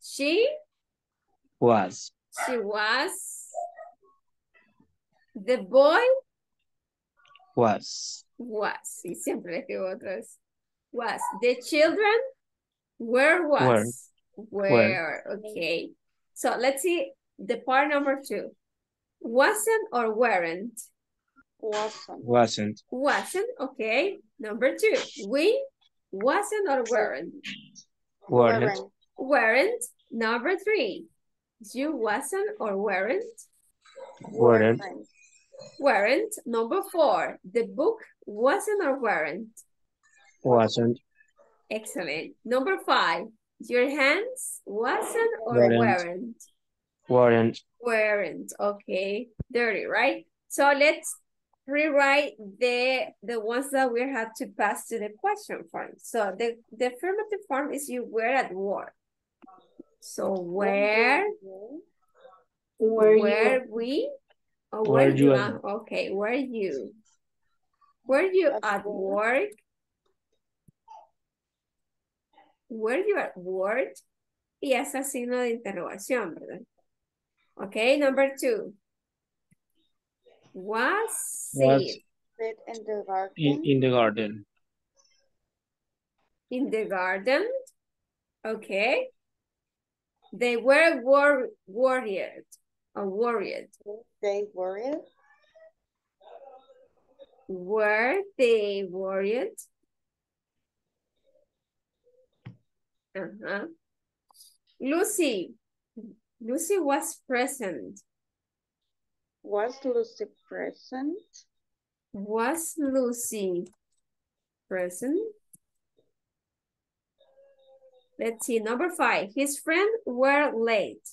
She? Was. She was. The boy? Was. Was. Y siempre le digo otras. Was. The children? Where was? Were. Where. Were. Okay. So let's see the part number two. Wasn't or weren't? Wasn't. Wasn't. Wasn't. Okay. Number two. We? Wasn't or weren't? Weren't. Weren't. Number three. You wasn't or weren't? Weren't. Weren't. Number four. The book wasn't or weren't? Wasn't. Excellent. Number five. Your hands wasn't or weren't? Weren't. Weren't. Okay. Dirty, right? So let's rewrite the the ones that we have to pass to the question form. So the, the affirmative form is you were at work. So where were, were we? Or were, were you? you at, okay, were you? Were you at work? Were you at work? Y es signo de interrogación, ¿verdad? Okay, number two. Was it in the garden? In, in the garden. In the garden. Okay. They were wor worried. or worried? Were they worried? Were they worried? Uh-huh. Lucy. Lucy was present. Was Lucy present? Was Lucy present? Let's see, number five. His friends were late.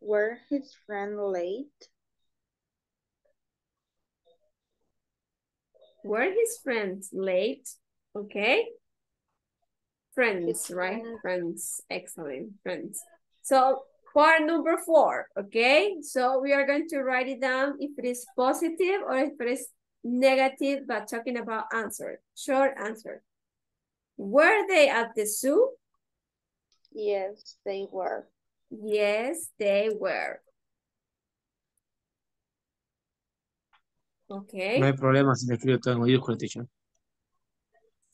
Were his friends late? Were his friends late? Okay. Friends, his right? Friend. Friends. Excellent. Friends. So for number four, okay? So we are going to write it down if it is positive or if it is negative, but talking about answer. Short answer. Were they at the zoo? Yes, they were. Yes, they were. Okay. No hay problema si le escribo todo en mayúscula, teacher.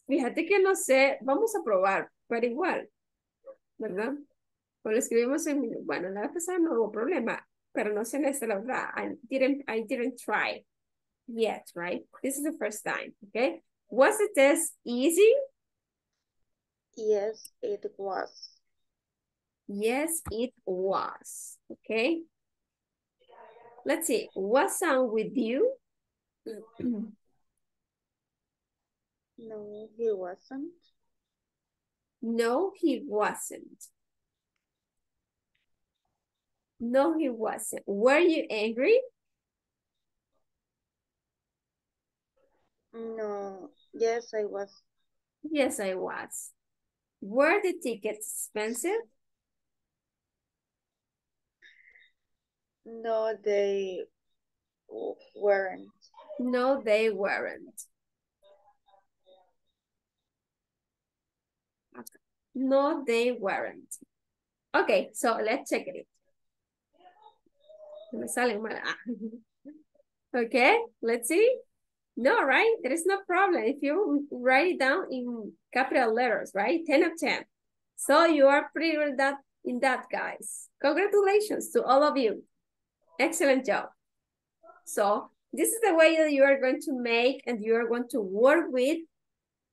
Fíjate que no sé, vamos a probar, pero igual, ¿verdad? O lo escribimos en, bueno, la vez pasada no hubo problema, pero no sé en esta la verdad. I didn't, I didn't try yet, right? This is the first time, okay? Was the test easy? Yes, it was. Yes, it was. Okay. Let's see. What's wrong with you? No, he wasn't. No, he wasn't. No, he wasn't. Were you angry? No. Yes, I was. Yes, I was. Were the tickets expensive? No, they weren't. No, they weren't. Okay. No, they weren't. Okay, so let's check it. Okay, let's see. No, right? There is no problem. If you write it down in capital letters, right? ten of ten. So you are pretty well that in that, guys. Congratulations to all of you. Excellent job. So this is the way that you are going to make and you are going to work with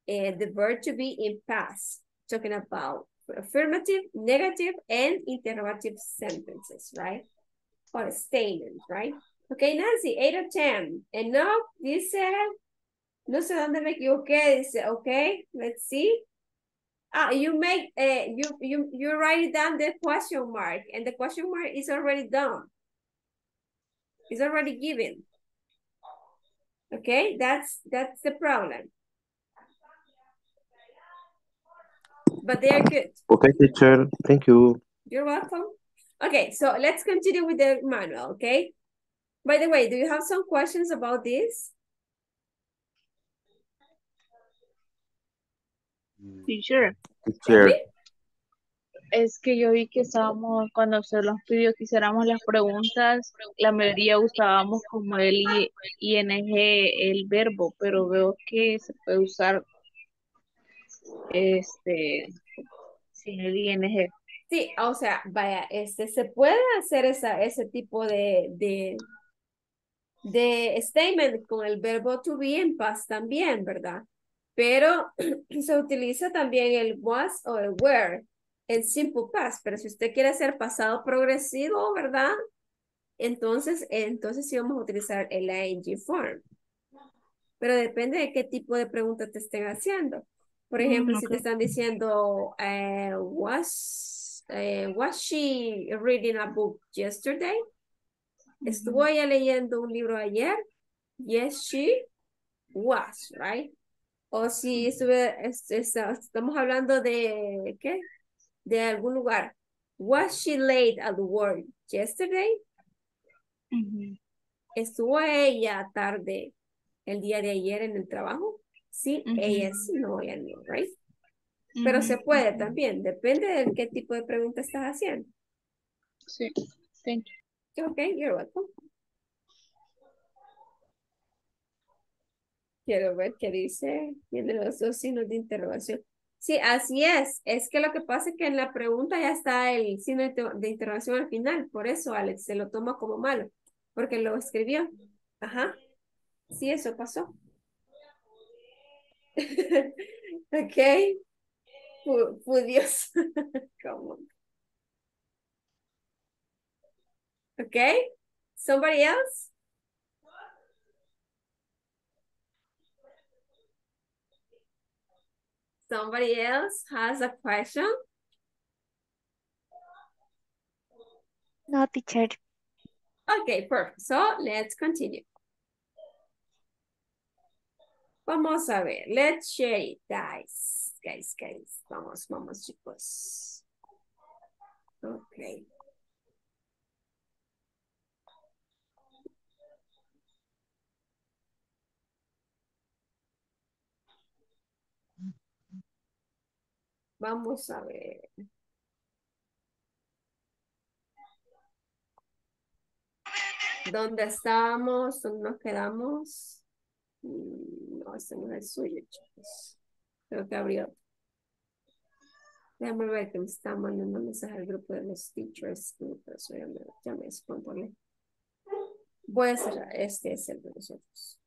uh, the verb to be in past. Talking about affirmative, negative, and interrogative sentences, right? Or statements, right? Okay, Nancy, eight of ten. And no, dice, no sé dónde me equivoqué, dice, okay, let's see. Ah, you make, uh, you, you, you write down the question mark, and the question mark is already done. It's already given. Okay, that's, that's the problem. But they are good. Okay, teacher, thank you. You're welcome. Okay, so let's continue with the manual, okay? By the way, do you have some questions about this? Teacher. Teacher. Es que yo vi que estábamos, cuando se los pidió que hiciéramos las preguntas, la mayoría usábamos como el I N G, el verbo, pero veo que se puede usar este sin el I N G. Sí, o sea, vaya, este, se puede hacer esa, ese tipo de... de... de statement con el verbo to be en past también, ¿verdad? Pero se utiliza también el was o el were en simple past, pero si usted quiere hacer pasado progresivo, ¿verdad? Entonces, entonces sí vamos a utilizar el I N G form. Pero depende de qué tipo de pregunta te estén haciendo. Por ejemplo, okay. Si te están diciendo, eh, was, eh, was she reading a book yesterday? Estuvo ella leyendo un libro ayer. Yes, she was, right? O si estuve, est est estamos hablando de, ¿qué? De algún lugar. Was she late at work yesterday? Mm-hmm. Estuvo ella tarde el día de ayer en el trabajo. Sí, mm-hmm. Ella sí, no, ella no, right? Mm-hmm. Pero se puede también. Depende de qué tipo de pregunta estás haciendo. Sí, thank you. Okay, you're welcome. Quiero ver qué dice. Tiene los dos signos de interrogación. Sí, así es. Es que lo que pasa es que en la pregunta ya está el signo de interrogación al final. Por eso, Alex, se lo toma como malo. Porque lo escribió. Ajá. Sí, eso pasó. Ok. Pudios. ¿Cómo? Ok. Somebody else? Somebody else has a question? No, teacher. Okay, perfect. So let's continue. Vamos a ver. Let's share it, guys. Guys, guys. Vamos, vamos, chicos. Okay. Vamos a ver. ¿Dónde estamos? ¿Dónde nos quedamos? No, este no es el suyo, chicos. Creo que abrió. Déjame ver que me está mandando mensaje al grupo de los teachers. Eso ya me, ya me descompone. Voy a cerrar. Este es el de nosotros.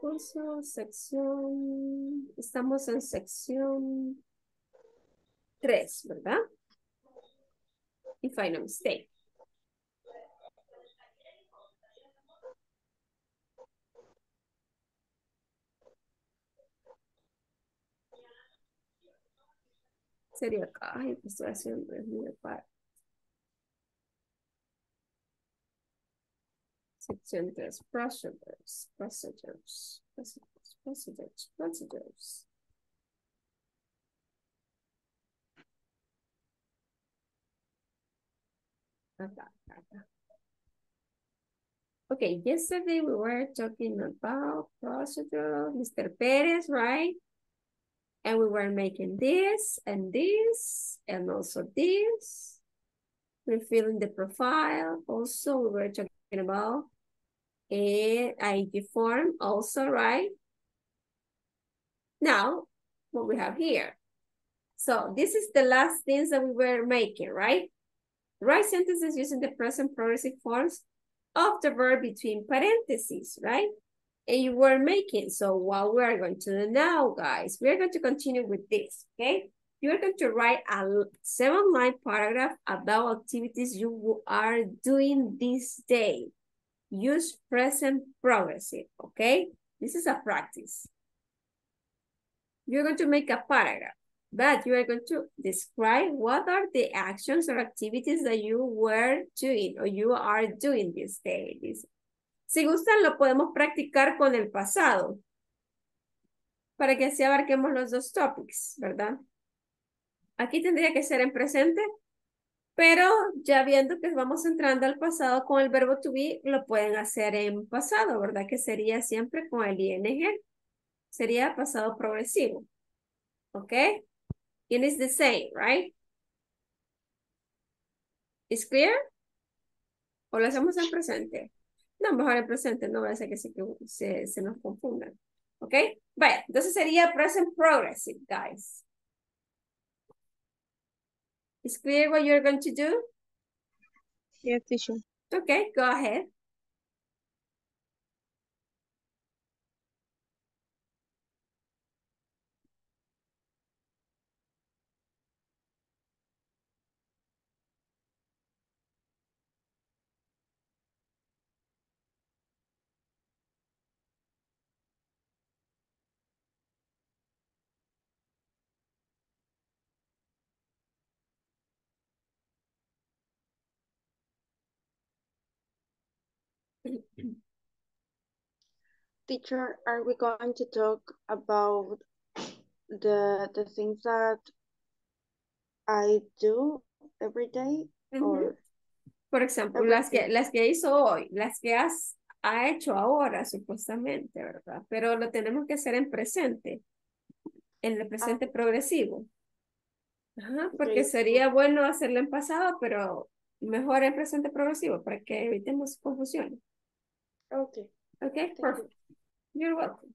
Curso, sección, estamos en sección tres, ¿verdad? If I no mistake. Sería acá, ay, que estoy haciendo es muy par. Sección tres, procedures, procedures, procedures, procedures, procedures. Acá, acá. Okay, yesterday we were talking about procedure, Mister Perez, right? And we were making this and this and also this. Refilling the profile. Also, we were talking about a I G form also, right? Now, what we have here. So this is the last things that we were making, right? Write sentences using the present progressive forms of the verb between parentheses, right? And you were making. So what we're going to do now, guys, we're going to continue with this, okay? You're going to write a seven-line paragraph about activities you are doing this day. Use present progressive, okay? This is a practice. You're going to make a paragraph, but you are going to describe what are the actions or activities that you were doing or you are doing this day. Si gustan, lo podemos practicar con el pasado para que así abarquemos los dos topics, ¿verdad? Aquí tendría que ser en presente, pero ya viendo que vamos entrando al pasado con el verbo to be, lo pueden hacer en pasado, ¿verdad? Que sería siempre con el I N G. Sería pasado progresivo. ¿Ok? And it's the same, right? Is clear? ¿O lo hacemos en presente? No, mejor en presente, no va a ser que se, que se, se nos confundan. ¿Ok? Vale, entonces sería present progressive, guys. It's clear what you're going to do? Yes, teacher. Okay, go ahead. Teacher, are we going to talk about the the things that I do every day? Mm-hmm. Or por ejemplo, las que, las que hizo hoy, las que has, ha hecho ahora supuestamente, ¿verdad? Pero lo tenemos que hacer en presente, en el presente ah. progresivo. Ajá, porque okay. Sería bueno hacerlo en pasado, pero mejor en presente progresivo para que evitemos confusiones. Ok. Okay, perfect. You're welcome.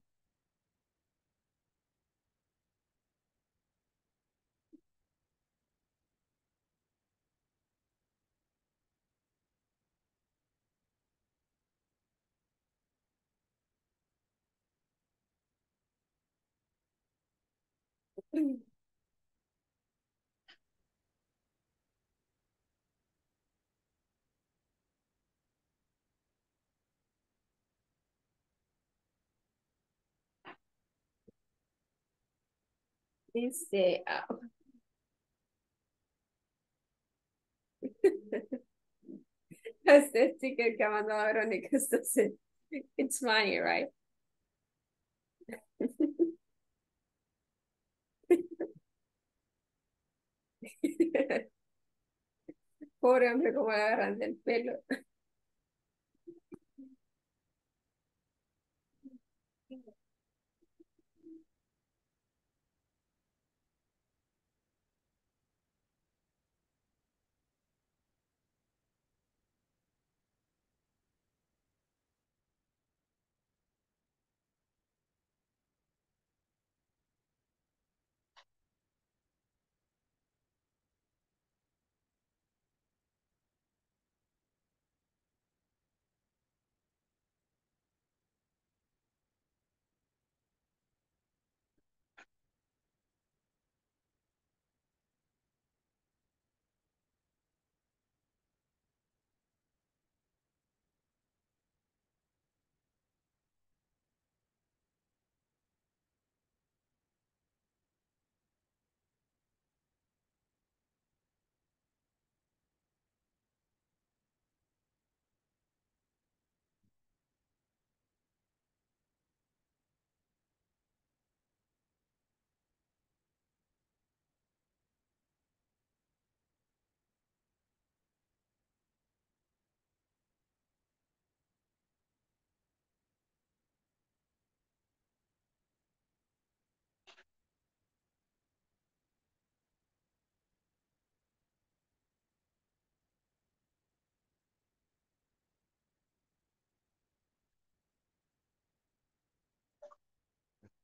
Dice, oh. Este sticker que mandó a Verónica, entonces, it's money, right? Pobre hombre, como le agarran del pelo.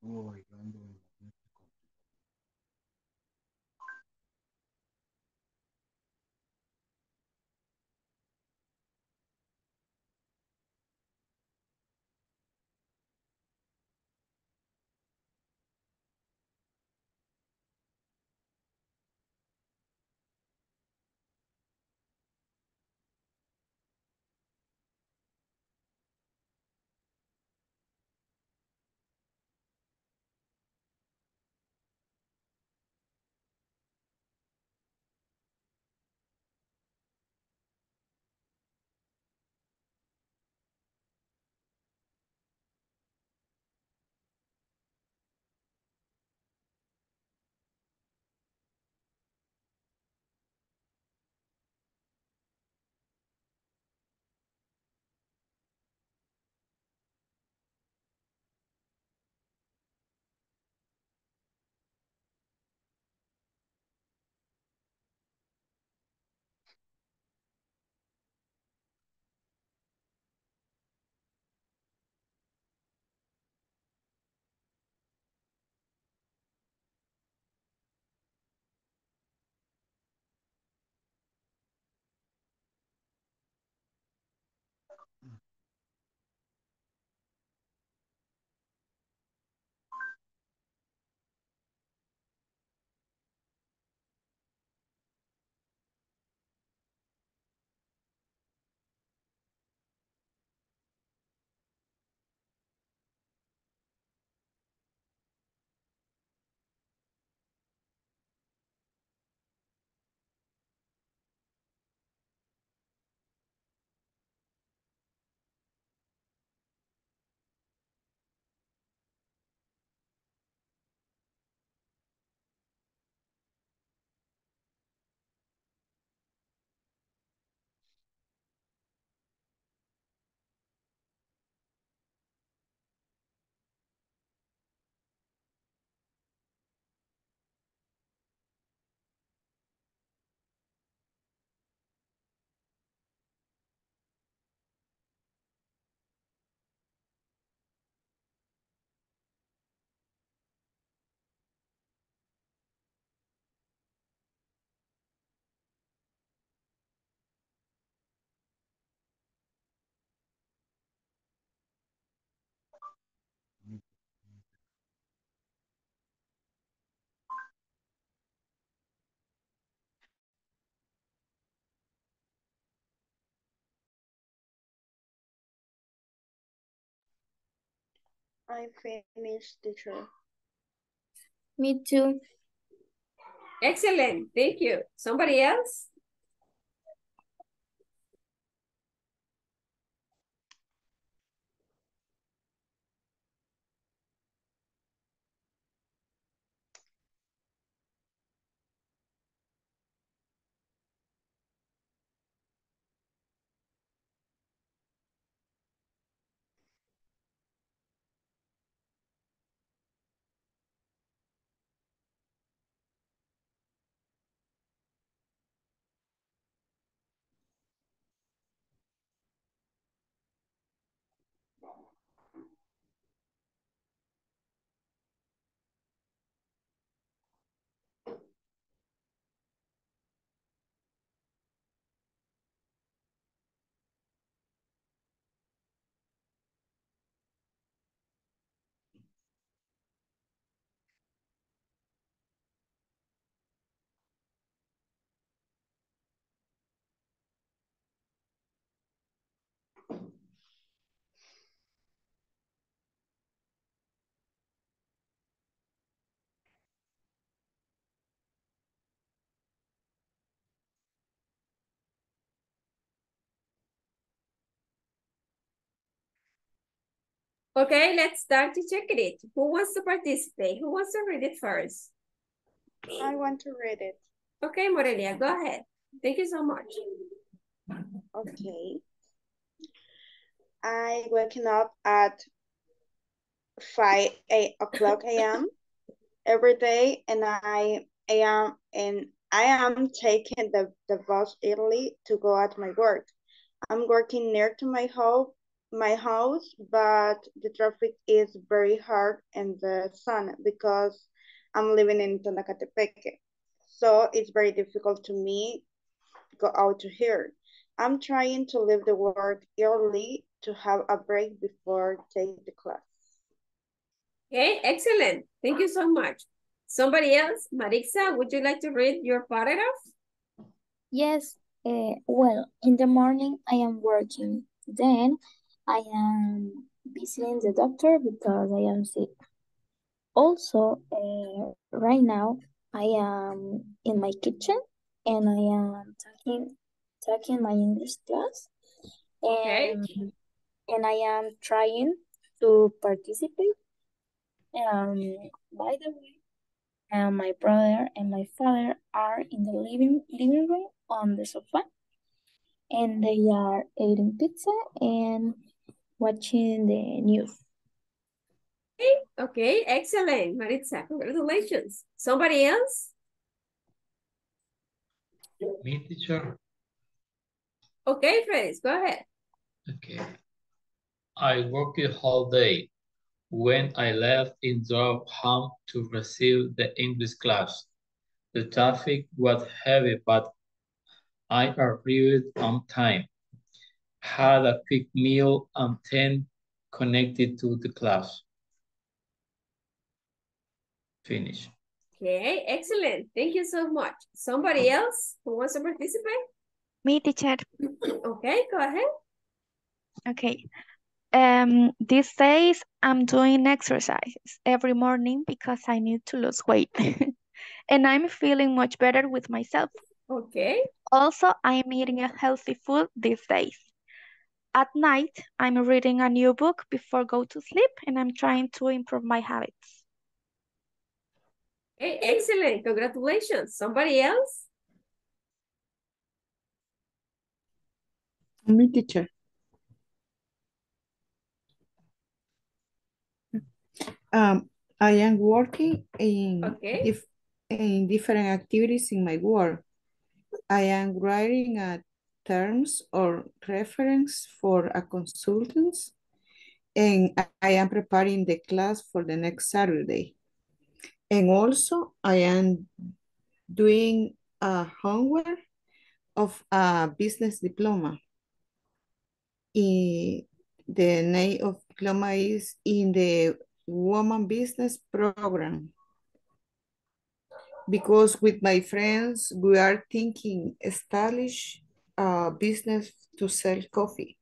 Estuvo bailando en la noche contigo. I'm finished, teacher. Me too. Excellent. Thank you. Somebody else? Okay, let's start to check it. Who wants to participate? Who wants to read it first? I want to read it. Okay, Morelia, go ahead. Thank you so much. Okay. I waking up at five o'clock A M every day, and I am and I am taking the, the bus early to go at my work. I'm working near to my home. my house, but the traffic is very hard in the sun because I'm living in Tonacatepeque. So it's very difficult to me go out to here. I'm trying to leave the work early to have a break before take the class. Okay, excellent. Thank you so much. Somebody else, Maritza, would you like to read your paragraph? Yes, uh, well, in the morning I am working. Then I am visiting the doctor because I am sick. Also, uh, right now, I am in my kitchen and I am taking, taking my English class. And, okay. And I am trying to participate. Um, by the way, uh, my brother and my father are in the living, living room on the sofa. And they are eating pizza and watching the news. Okay, okay, excellent, Maritza. Congratulations. Somebody else? Me, teacher. Okay, Fredis, go ahead. Okay. I worked the whole day when I left and drove home to receive the English class. The traffic was heavy, but I arrived on time. Had a quick meal and then connected to the class. Finish. Okay, excellent. Thank you so much. Somebody else who wants to participate? Me, teacher. Okay, go ahead. Okay. Um, these days I'm doing exercises every morning because I need to lose weight. And I'm feeling much better with myself. Okay. Also, I'm eating a healthy food these days. At night, I'm reading a new book before go to sleep, and I'm trying to improve my habits. Hey, excellent. Congratulations. Somebody else? Me, teacher. Um, I am working in, okay. dif in different activities in my work. I am writing a terms or reference for a consultant, and I am preparing the class for the next Saturday. And also I am doing a homework of a business diploma. In the name of diploma is in the Woman Business Program. Because with my friends, we are thinking establish a business to sell coffee.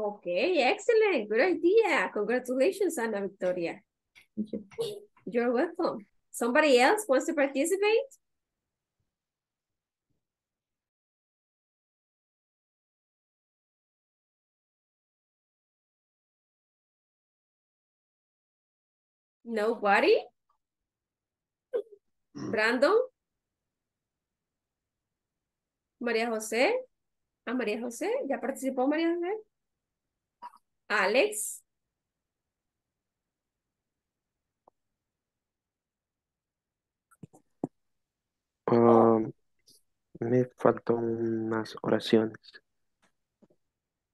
Okay, excellent. Good idea. Congratulations, Ana Victoria. Thank you. You're welcome. Somebody else wants to participate? Nobody? Brandon? María José? Ah, María José. ¿Ya participó María José? Alex? Um, me faltó unas oraciones.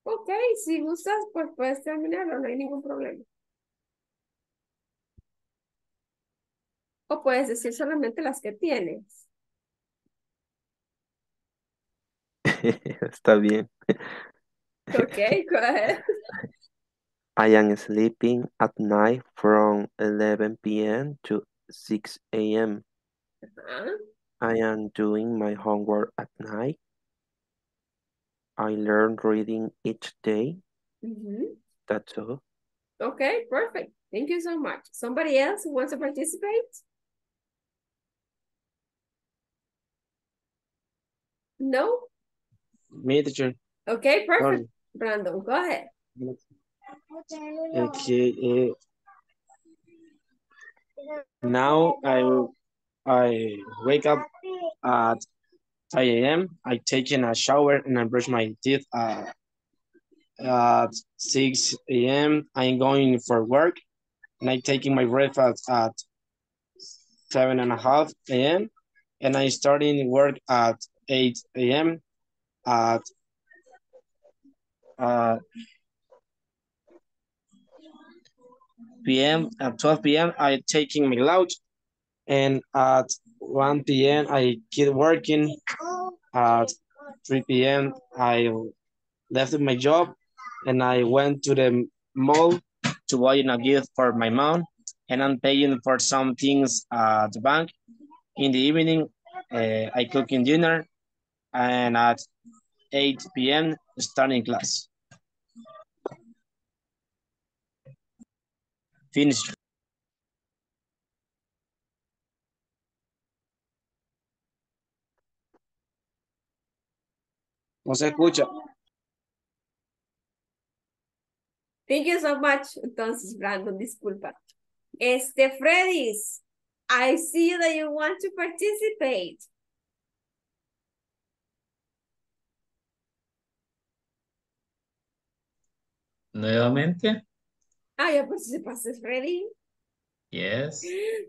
Ok, si gustas, pues puedes terminarlo, no hay ningún problema. O puedes decir solamente las que tienes. Está bien. Okay, go ahead. I am sleeping at night from eleven p m to six a m Uh-huh. I am doing my homework at night. I learn reading each day. Mm-hmm. That's all. Okay, perfect. Thank you so much. Somebody else who wants to participate? No? Me, teacher. Okay, perfect. Sorry. Brandon, go ahead. Okay. Uh, now I will. I wake up at five a m I take in a shower and I brush my teeth at, at six a m I'm going for work and I'm taking my breakfast at seven and a half a m and I starting work at eight a m at uh, p m at twelve p m I taking my lunch. And at one p m I keep working. At three p m I left my job and I went to the mall to buy a gift for my mom. And I'm paying for some things at the bank. In the evening, uh, I cook in dinner. And at eight p m starting class. Finished. No se escucha. Thank you so much. Entonces, Brandon, disculpa. Este, Fredis, I see that you want to participate. Nuevamente. Ah, ya participaste, Freddy. Yes.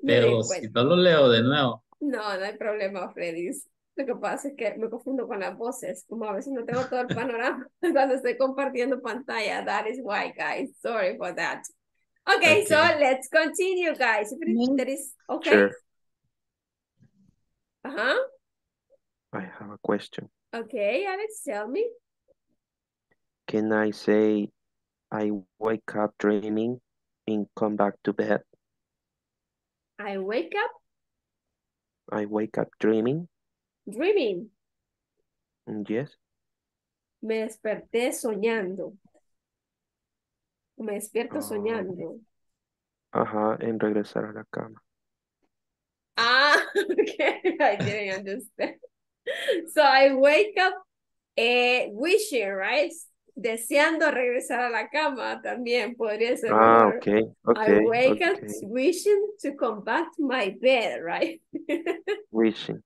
Pero si no lo leo de nuevo. No, no hay problema, Fredis. Lo que pasa es que me confundo con las voces, como a veces no tengo todo el panorama cuando estoy compartiendo pantalla. That is why, guys. Sorry for that. Okay, okay. So let's continue, guys. If mm-hmm. That is okay. Sure. Uh-huh. I have a question. Okay, Alex, tell me. Can I say I wake up dreaming and come back to bed? I wake up? I wake up dreaming. Dreaming. Yes. Me desperté soñando. Me despierto oh. soñando. Ajá, en regresar a la cama. Ah, okay. I didn't understand. So I wake up eh, wishing, right? Deseando regresar a la cama también podría ser. Ah, okay. okay. I wake okay. up wishing to come back to my bed, right? Wishing.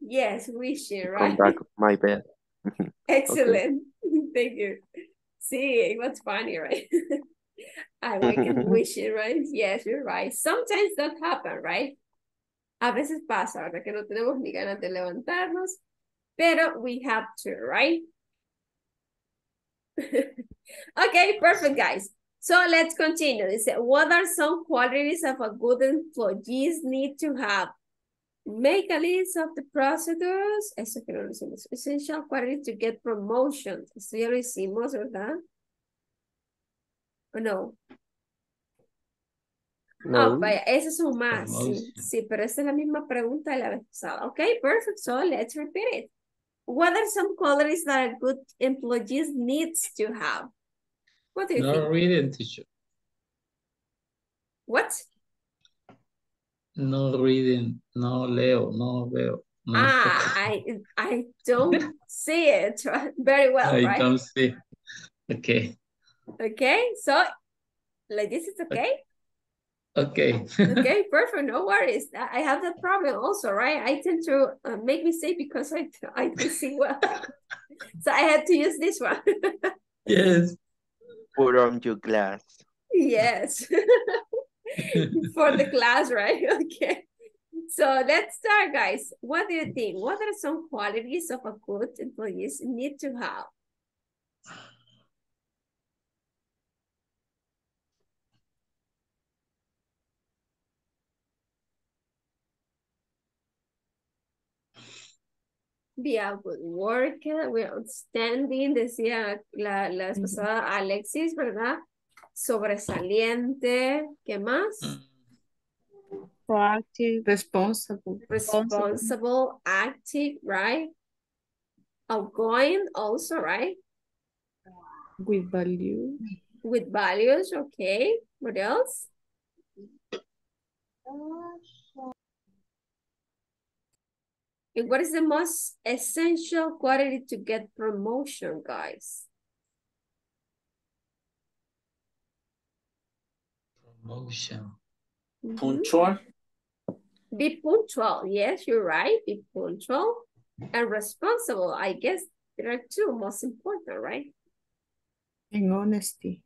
Yes, wishing, right? Come back my bed. Excellent. Okay. Thank you. See, it was funny, right? I wake up wishing, right? Yes, you're right. Sometimes that happens, right? A veces pasa, ¿verdad? Que no tenemos ni ganas de levantarnos, pero we have to, right? Okay, perfect, guys. So let's continue. They say, what are some qualities of a good employees need to have? Make a list of the procedures. Eso que no lo hicimos. Essential qualities to get promotion. Esto ya lo hicimos, ¿verdad? ¿O no? No. Oh, vaya, esas son más. Sí, sí, pero esa es la misma pregunta de la vez pasada. Ok, perfect. So let's repeat it. What are some qualities that a good employees needs to have? What do you not think? Not reading, teacher. What? No reading, no Leo, no Leo. No. Ah, I I don't see it very well, I right? I don't see. Okay. Okay, so like this is okay? Okay. Okay, perfect, no worries. I have that problem also, right? I tend to uh, make mistake because I, I don't see well. So I had to use this one. Yes. Put on your glass. Yes. For the class, right? Okay. So let's start, guys. What do you think? What are some qualities of a good employee need to have? Be a good worker, we're outstanding, decía la, la vez pasada Alexis, ¿verdad? Sobresaliente, ¿qué más? Proactive, responsible. Responsible, active, right? Outgoing also, right? With value. With values, okay. What else? And what is the most essential quality to get promotion, guys? Promotion. Mm-hmm. Punctual. Be punctual. Yes, you're right. Be punctual and responsible. I guess there are two most important, right? And honesty.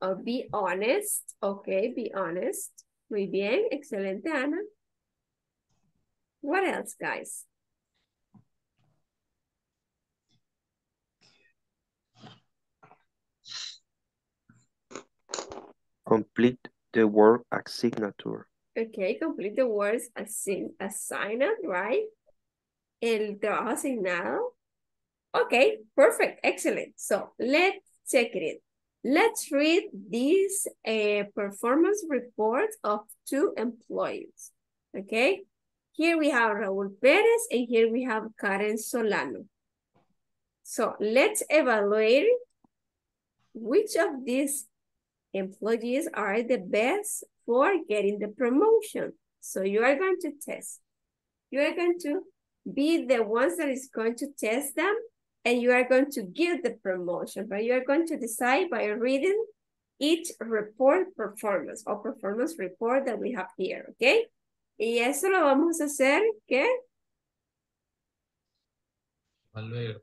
Oh, be honest. Okay, be honest. Muy bien. Excelente, Ana. What else, guys? Complete the work as signature. Okay, complete the words as assigned, right? El trabajo asignado. Okay, perfect, excellent. So let's check it. Let's read this uh, performance report of two employees. Okay, here we have Raúl Pérez and here we have Karen Solano. So let's evaluate which of these employees are the best for getting the promotion. So you are going to test. You are going to be the ones that is going to test them and you are going to give the promotion, but you are going to decide by reading each report performance or performance report that we have here, okay? Y eso lo vamos a hacer, ¿qué? A leer.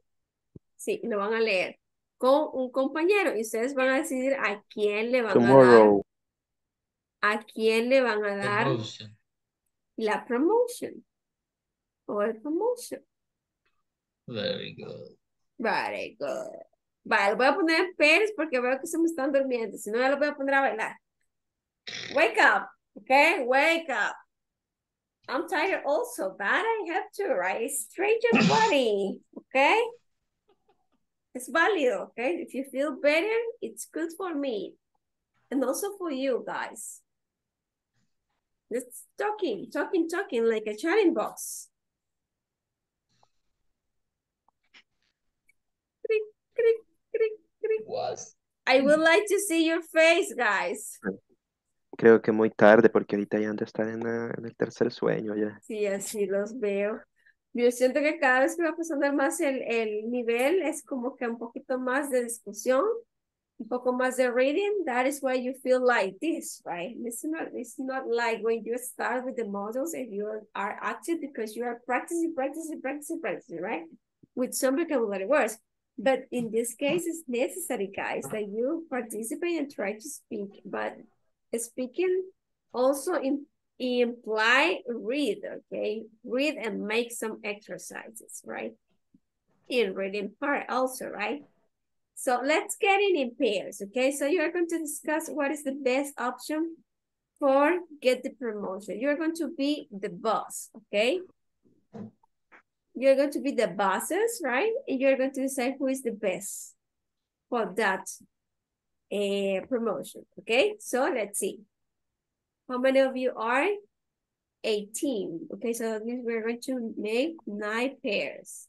Sí, lo van a leer con un compañero y ustedes van a decidir a quién le van Tomorrow. a dar a quién le van a dar promotion. la promotion o el promotion. Very good. Very good. Vale, voy a poner Pérez porque veo que se me están durmiendo, si no ya lo voy a poner a bailar. Wake up, okay? Wake up. I'm tired also, but I have to, right? Stretch your body, okay? It's valid, okay? If you feel better, it's good for me. And also for you guys. Just talking, talking, talking like a chatting box. Crick, crick, crick, crick. Was. I would like to see your face, guys. Creo que muy tarde, porque ahorita ya han de estar en, la, en el tercer sueño ya. Sí, así los veo. Yo siento que cada vez que va pasando más el, el nivel es como que un poquito más de discusión, un poco más de reading. That is why you feel like this, right? It's not, it's not like when you start with the models and you are active because you are practicing, practicing, practicing, practicing, right? With some vocabulary words. But in this case, it's necessary, guys, that you participate and try to speak. But speaking also in imply read, okay? Read and make some exercises, right? In reading part also, right? So let's get it in pairs, okay? So you're going to discuss what is the best option for get the promotion. You're going to be the boss, okay? You're going to be the bosses, right? And you're going to decide who is the best for that uh, promotion, okay? So let's see. How many of you are? eighteen. Okay, so that means we're going to make nine pairs.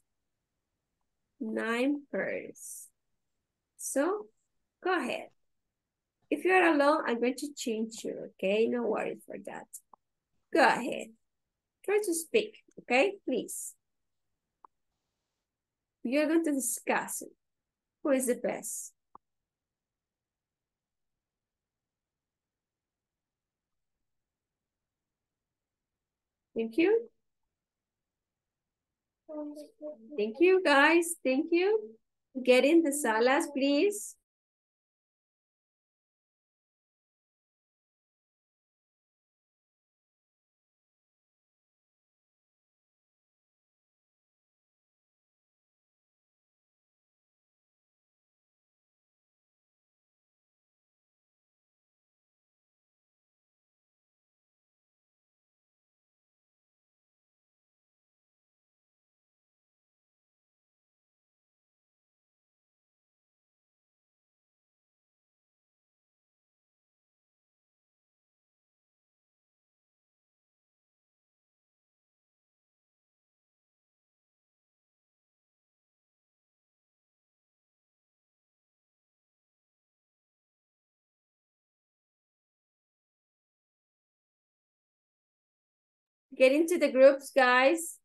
Nine pairs. So, go ahead. If you are alone, I'm going to change you, okay? No worries for that. Go ahead. Try to speak, okay? Please. You're going to discuss it. Who is the best? Thank you. Thank you, guys. Thank you. Get in the salas, please. Get into the groups, guys.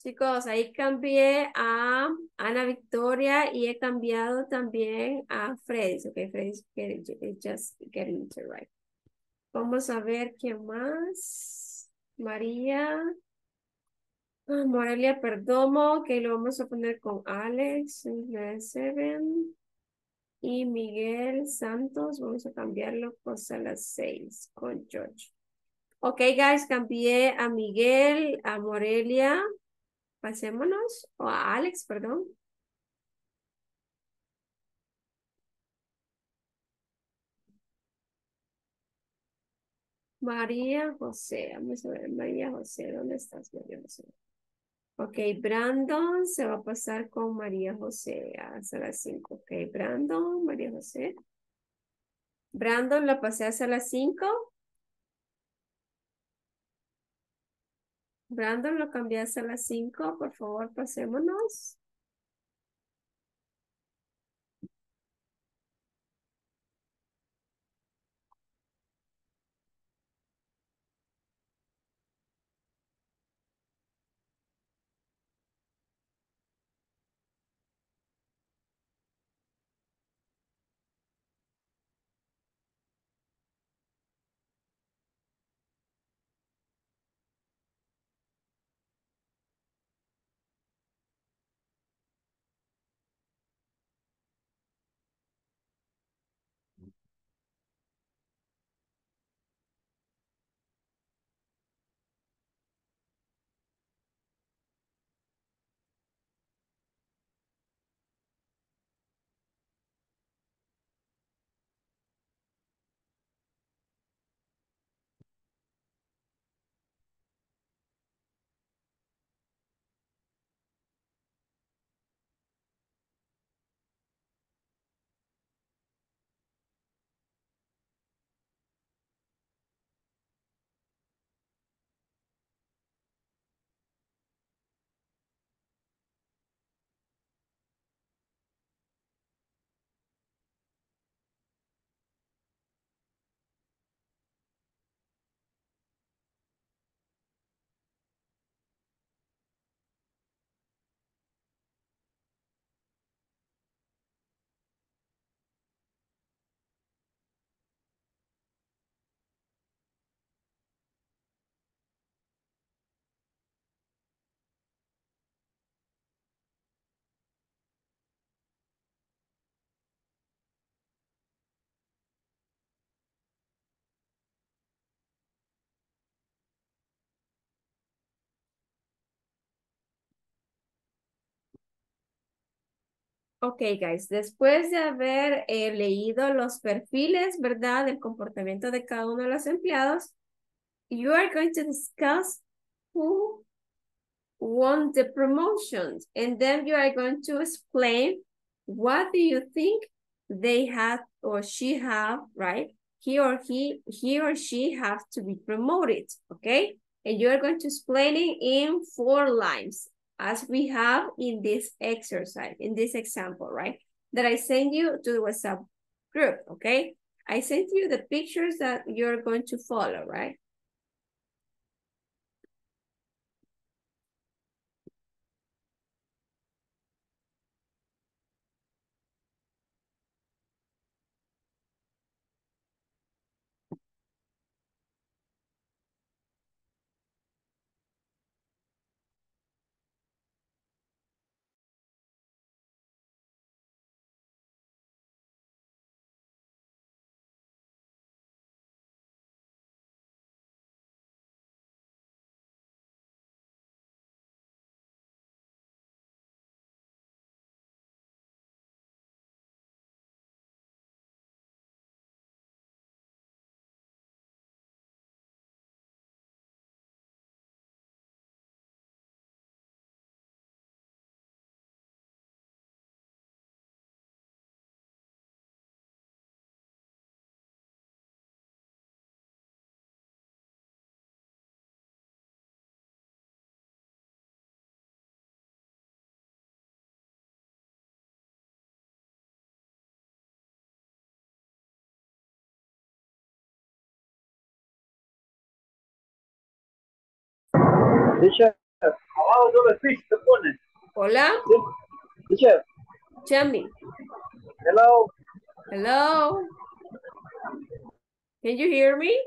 Chicos, ahí cambié a Ana Victoria y he cambiado también a Freddy. Ok, Freddy, just get into right. Vamos a ver quién más. María. Morelia Perdomo, que lo vamos a poner con Alex, seven, y Miguel Santos, vamos a cambiarlo con Salas six, con George. Ok, guys, cambié a Miguel, a Morelia, pasémonos, o a Alex, perdón. María José, vamos a ver, María José, ¿dónde estás, María José? Ok, Brandon se va a pasar con María José hasta las cinco. Ok, Brandon, María José. Brandon, ¿la pasé hasta las cinco? Brandon, ¿lo cambié hasta las cinco? Por favor, pasémonos. Ok, guys, después de haber eh, leído los perfiles, ¿verdad? Del comportamiento de cada uno de los empleados, you are going to discuss who won the promotions. And then you are going to explain what do you think they had or she have, right? he or he, he or she has to be promoted, okay? And you are going to explain it in four lines, as we have in this exercise, in this example, right? That I send you to the WhatsApp group, okay? I sent you the pictures that you're going to follow, right? Teacher, abajo doble switch se pone. Hola. Teacher. Tell me. Hello. Hello. Can you hear me?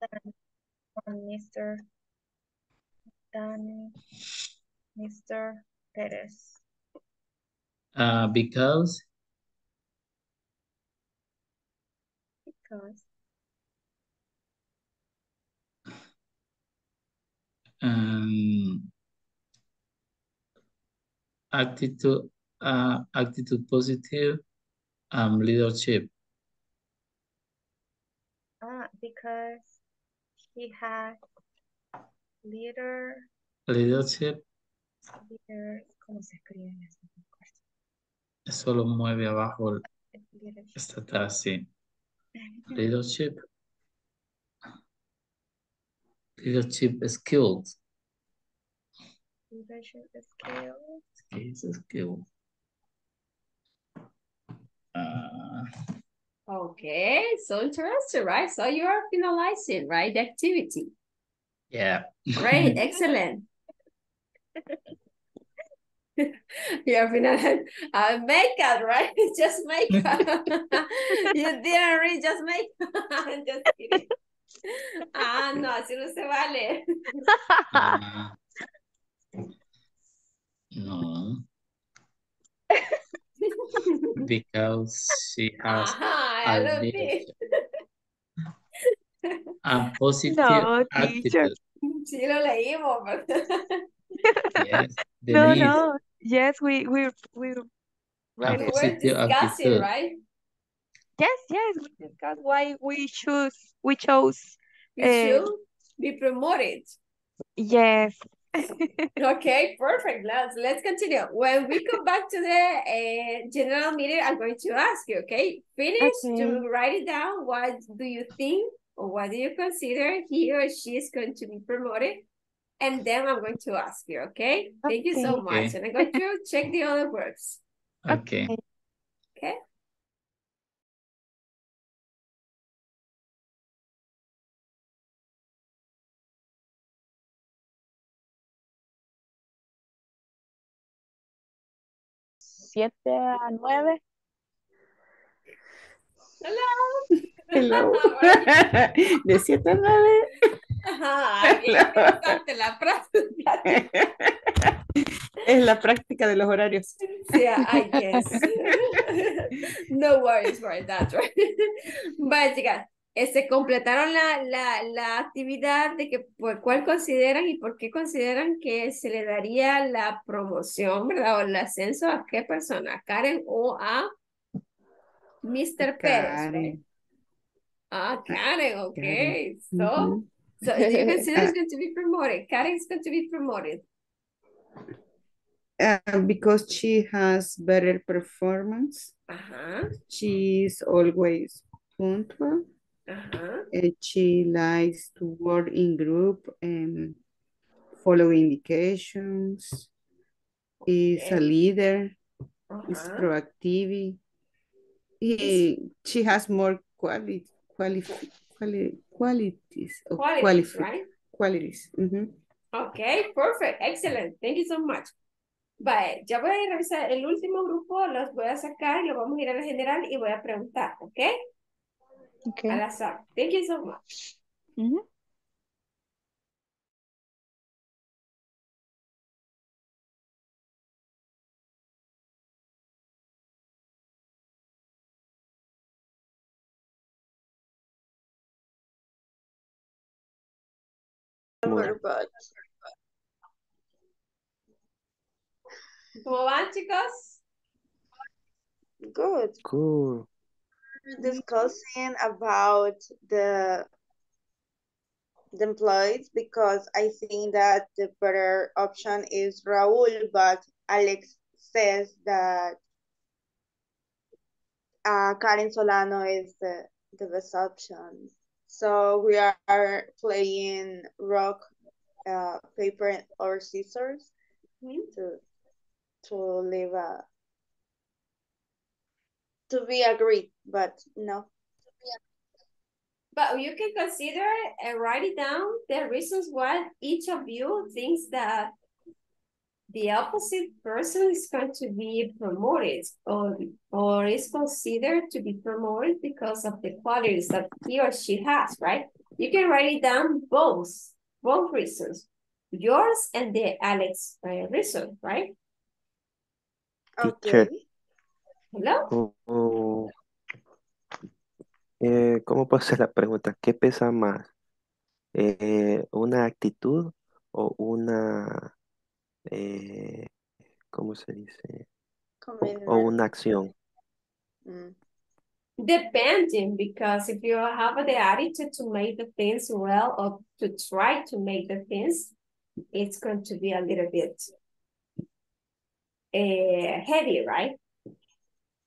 Dan, and Mister Dan, Mister Perez. Uh, because? Because. Um, attitude, uh, attitude positive, um, leadership. Ah, because he had leader. Leadership. Leader, ¿cómo se escribe en eso? Eso lo mueve abajo. Está atrás, sí. Leadership. Leadership skills. Leadership skills. Skills, skills. Uh, okay, so interesting, right? So you are finalizing, right? The activity. Yeah. Great, excellent. You're finalizing uh, makeup, right? Just makeup. You didn't read just makeup. I'm just kidding. Ah, no, así no se vale. Ah, no. Because she has ah, a, leadership. A positive no, attitude. Sí lo leímos, but... yes, no, lead. No. Yes, we we we right. We were discussing, attitude. Right? Yes, yes, we discussed why we choose we chose we uh, should be promoted. Yes. Okay, perfect. Let's let's continue. When we come back to the uh, general meeting, I'm going to ask you. Okay, finish okay. To write it down. What do you think, or what do you consider he or she is going to be promoted? And then I'm going to ask you. Okay, okay. Thank you so much. Okay. And I'm going to check the other words. Okay. Okay. siete a nueve. Hello. Hello. De siete a nueve. Ajá, es la práctica. Es la práctica de los horarios. Yeah, I guess. No worries for that, right? But, yeah, se completaron la, la, la actividad de que por cuál consideran y por qué consideran que se le daría la promoción, ¿verdad? O el ascenso a qué persona, ¿a Karen o a mister Karen. Pérez? Right? Ah, Karen, ok. Karen. So, mm-hmm. So do you consider it's going to be promoted? Karen is going to be promoted. Uh, because she has better performance. Uh-huh. She is always punctual. Uh-huh. And she likes to work in group and follow indications. Okay. Is a leader. Uh-huh. Is proactive. He, she has more quali quali quali qualities. Qualities, qualities, right? Qualities. Mm-hmm. Okay, perfect. Excellent. Thank you so much. Vale, ya voy a revisar el último grupo, los voy a sacar y los vamos a ir a la general y voy a preguntar, ¿ok? Okay. Al azar. Thank you so much. Mm-hmm. ¿Cómo van, chicos? Good. Cool. Discussing about the the employees because I think that the better option is Raúl, but Alex says that uh, Karen Solano is the, the best option. So we are playing rock, uh, paper or scissors mm-hmm. to to leave a to be agreed, but no. But you can consider and write it down the reasons why each of you thinks that the opposite person is going to be promoted or, or is considered to be promoted because of the qualities that he or she has, right? You can write it down both, both reasons, yours and the Alex uh, reason, right? Okay. Hello. Uh, eh, ¿Cómo puedo hacer la pregunta? ¿Qué pesa más? Eh, ¿Una actitud o una, eh, cómo se dice? Commitment. O una acción. Mm. Depending, because if you have the attitude to make the things well or to try to make the things, it's going to be a little bit uh, heavy, right?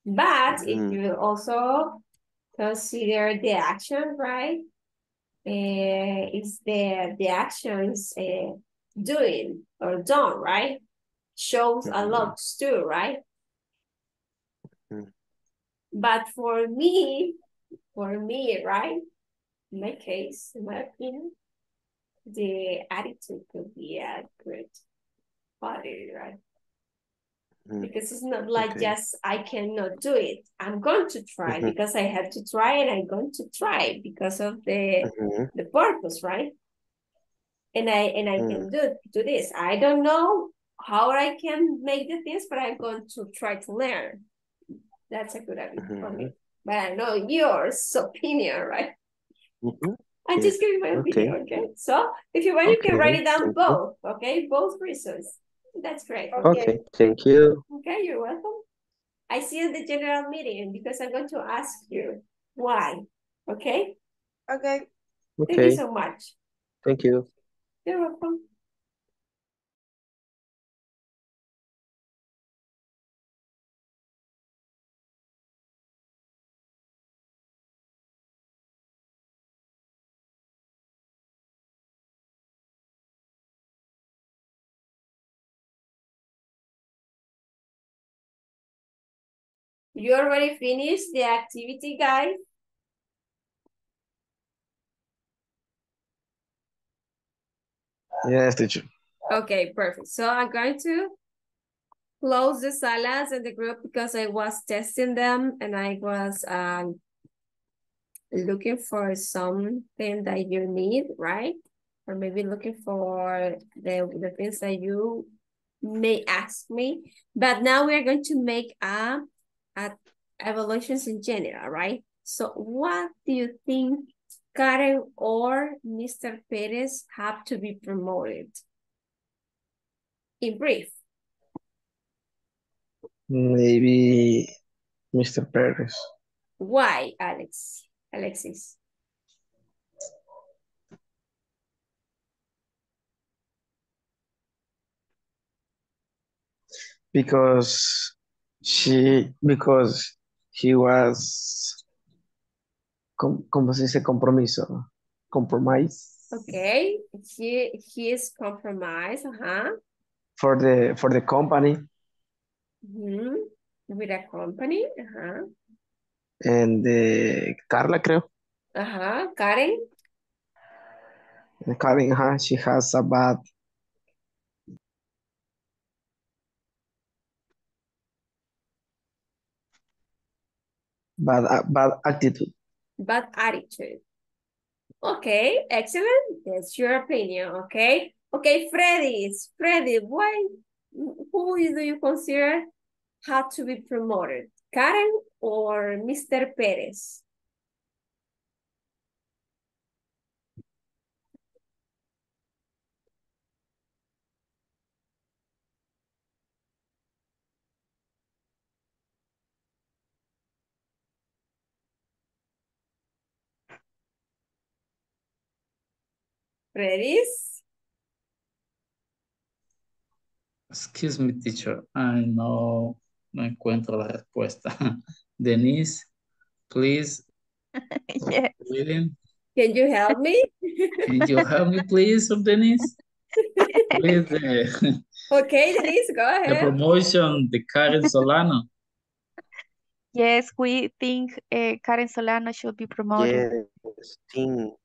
But mm-hmm. if you also consider the action, right? Uh, it's the, the actions uh, doing or done, right? Shows mm-hmm. a lot too, right? Mm-hmm. But for me, for me, right? In my case, in my opinion, the attitude could be a great body, right? Mm. Because it's not like okay. just I cannot do it. I'm going to try mm-hmm. because I have to try, and I'm going to try because of the mm-hmm. the purpose, right? And I and I mm. can do do this. I don't know how I can make the things, but I'm going to try to learn. That's a good idea mm-hmm. for me. But I know yours opinion, right? Mm-hmm. I'm just giving my okay. opinion, okay? So if you want, okay. you can write it down thank both, you. Okay? Both reasons. That's great. Okay. okay, thank you. Okay, you're welcome. I see you at the general meeting because I'm going to ask you why, okay? Okay. Thank okay. you so much. Thank you. You're welcome. You already finished the activity, guys? Yes, teacher. Okay, perfect. So I'm going to close the silence in the group because I was testing them and I was um, looking for something that you need, right? Or maybe looking for the, the things that you may ask me. But now we're going to make a at evaluations in general, right? So what do you think Karen or Mister Perez have to be promoted? In brief. Maybe Mister Perez. Why, Alex? Alexis? Because She, because he was, com, ¿cómo se dice? Compromiso. Compromise. Okay, he, he is compromised, uh-huh. For the, for the company. Mm-hmm. With a company, uh-huh. And uh, Carla, creo. Uh-huh, Karen. And Karen, uh, she has a bad... Bad, bad attitude. Bad attitude. Okay, excellent. That's your opinion, okay? Okay, Freddy, Freddy, why, who do you consider how to be promoted? Karen or Mister Perez? Ready? Excuse me, teacher. I no, no encuentro la respuesta. Denise, please. Yes. Can you help me? Can you help me, please, Denise? Please, uh, okay, Denise, go ahead. The promotion, the Karen Solano. Yes, we think uh, Karen Solano should be promoted. Yes, think.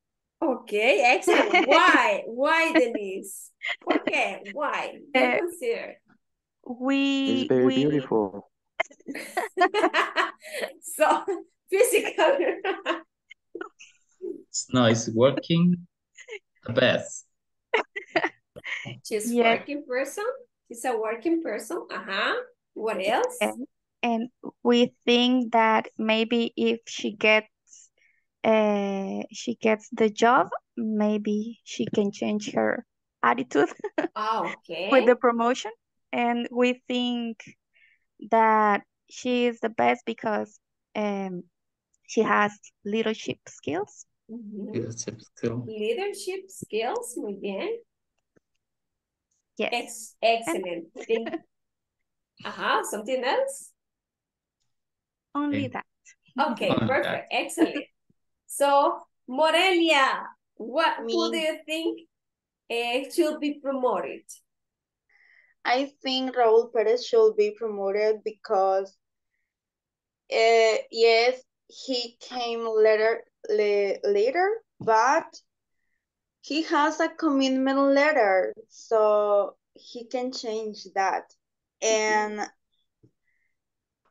Okay, excellent. Why? Why, Denise? Okay, why? Uh, we, it's very we... beautiful. So, physical. No, it's working the best. She's yeah. working person. She's a working person. Uh-huh. What else? And, and we think that maybe if she gets uh, she gets the job, maybe she can change her attitude oh, okay. with the promotion. And we think that she is the best because um, she has leadership skills. Mm-hmm. Leadership skills. Leadership skills, muy bien. Yes. Ex excellent. uh-huh. Something else? Only okay. that. Okay, Only perfect. That. Excellent. So, Morelia, what, who do you think uh, should be promoted? I think Raúl Pérez should be promoted because, uh, yes, he came later, later, but he has a commitment letter, so he can change that. And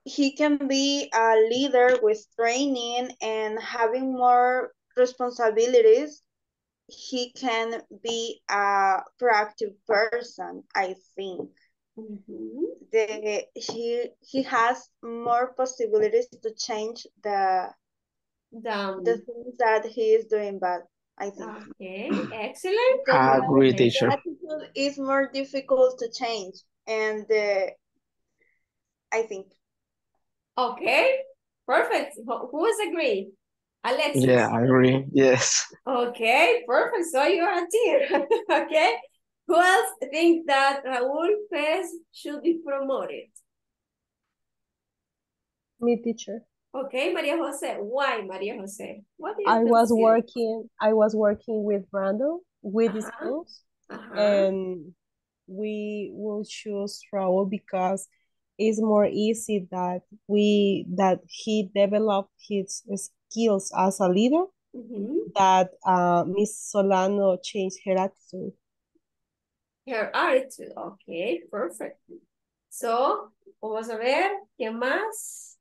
he can be a leader with training and having more responsibilities. He can be a proactive person, I think. Mm-hmm. the, he, he has more possibilities to change the, Down. the things that he is doing bad. I think. Okay, excellent. I agree, teacher. Attitude is more difficult to change, and uh, I think. Okay, perfect. Who is agree? Alexis. Yeah, I agree. Yes. Okay, perfect. So you are a team. Okay. Who else thinks that Raúl Pérez should be promoted? Me, teacher. Okay, María José. Why María José? What do you I was you? working. I was working with Brandon with uh-huh. his schools, uh-huh. and we will choose Raúl because it's more easy that we that he developed his skills as a leader. Mm-hmm. That uh, Miss Solano changed her attitude. Her attitude. Okay, perfect. So vamos a ver qué más.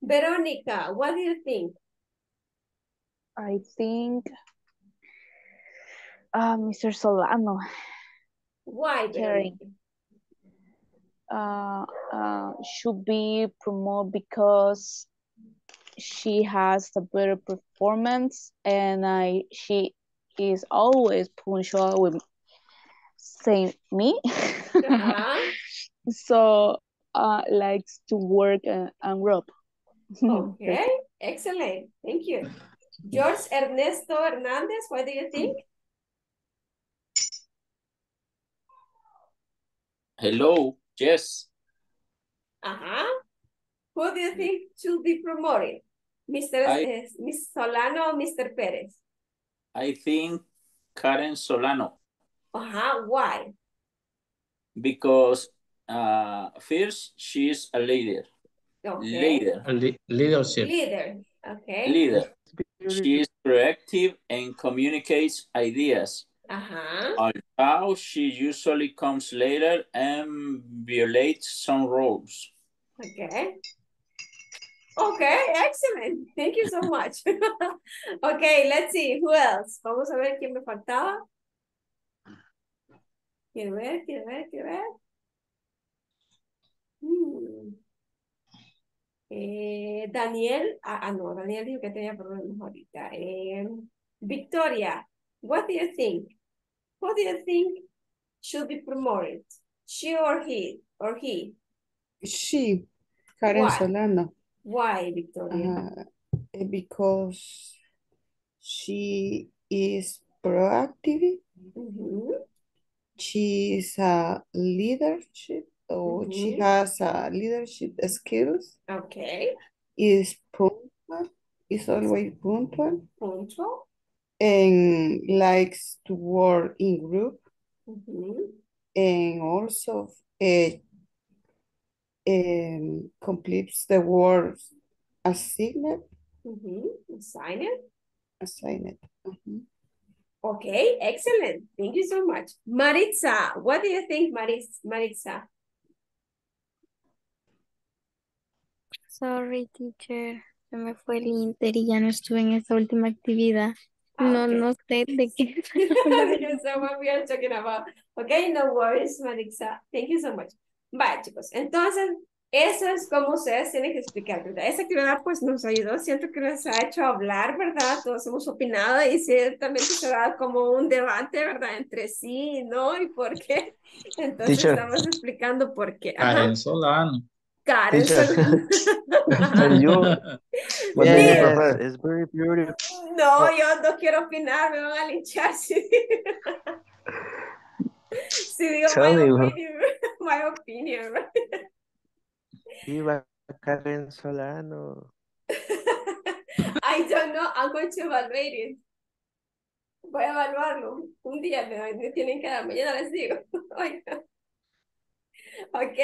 Veronica, what do you think? I think uh, Mister Solano. Why, Karen? Uh, uh, should be promoted because she has a better performance, and I she is always punctual with same me. Uh-huh. So uh, likes to work and, and group. Okay, excellent. Thank you. George Ernesto Hernandez, what do you think? Hello, yes. Uh-huh. Who do you think should be promoted? Mister I, Miss Solano or Mister Perez? I think Karen Solano. Uh-huh. Why? Because uh, first, she's a leader. Okay. Leader. Le leadership. Leader. Okay. Leader. She is proactive and communicates ideas. Uh-huh. Although she usually comes later and violates some rules. Okay. Okay, excellent. Thank you so much. Okay, let's see. Who else? Vamos a ver quién me faltaba. Quiero ver, quiero ver, quiero ver. Hmm. Eh, Daniel, ah, no, Daniel dijo que tenía problemas ahorita. Eh, Victoria, what do you think? What do you think should be promoted? She or he? Or he? She, Karen Why? Solano. Why, Victoria? Uh, because she is proactive. Mm-hmm. She is a leadership. So mm-hmm. she has uh, leadership skills. Okay. Is punctual. Is always punctual. Punctual. And likes to work in group. Mm-hmm. And also uh, um, completes the work assigned. Mm-hmm. Assigned. Assigned. Mm-hmm. Okay, excellent. Thank you so much. Maritza, what do you think, Maritza? Maritza? Sorry, teacher. Se me fue el Inter y ya no estuve en esa última actividad. Ah, no, okay. no sé de qué. So what we are talking about. Okay, no worries, Maritza. Thank you so much. Vale, chicos. Entonces, eso es como ustedes tienen que explicar, ¿verdad? Esa actividad pues nos ayudó. Siento que nos ha hecho hablar, ¿verdad? Todos hemos opinado y ciertamente se da como un debate, ¿verdad? Entre sí, ¿no? ¿Y por qué? Entonces Teacher. Estamos explicando por qué. Karen Solano. Karen Solano. It's very beautiful. No, yo no quiero opinar. Me van a linchar, sí. Sí, digo my opinion, my opinion, right? Viva Karen Solano. I don't know, I'm going to evaluate it. Voy a evaluarlo. Un día me, me tienen que dar, mañana les digo. Ok,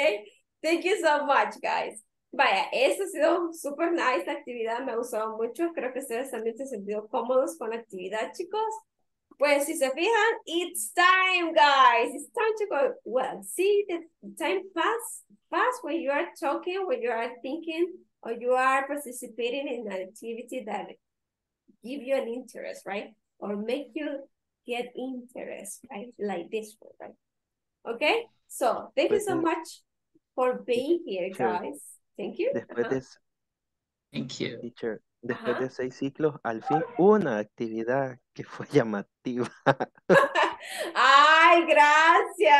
thank you so much, guys. Vaya, eso ha sido super nice, la actividad me ha gustado mucho. Creo que ustedes también se han sentido cómodos con la actividad, chicos. Pues si se fijan, it's time, guys. It's time to go. Well, see, the time pass, pass when you are talking, when you are thinking, or you are participating in an activity that give you an interest, right? Or make you get interest, right? Like this one, right? Okay? So, thank you so much for being here, guys. Thank you. Después de eso, thank you. Teacher, después de seis ciclos, al fin, una actividad que fue llamativa. Ay, gracias.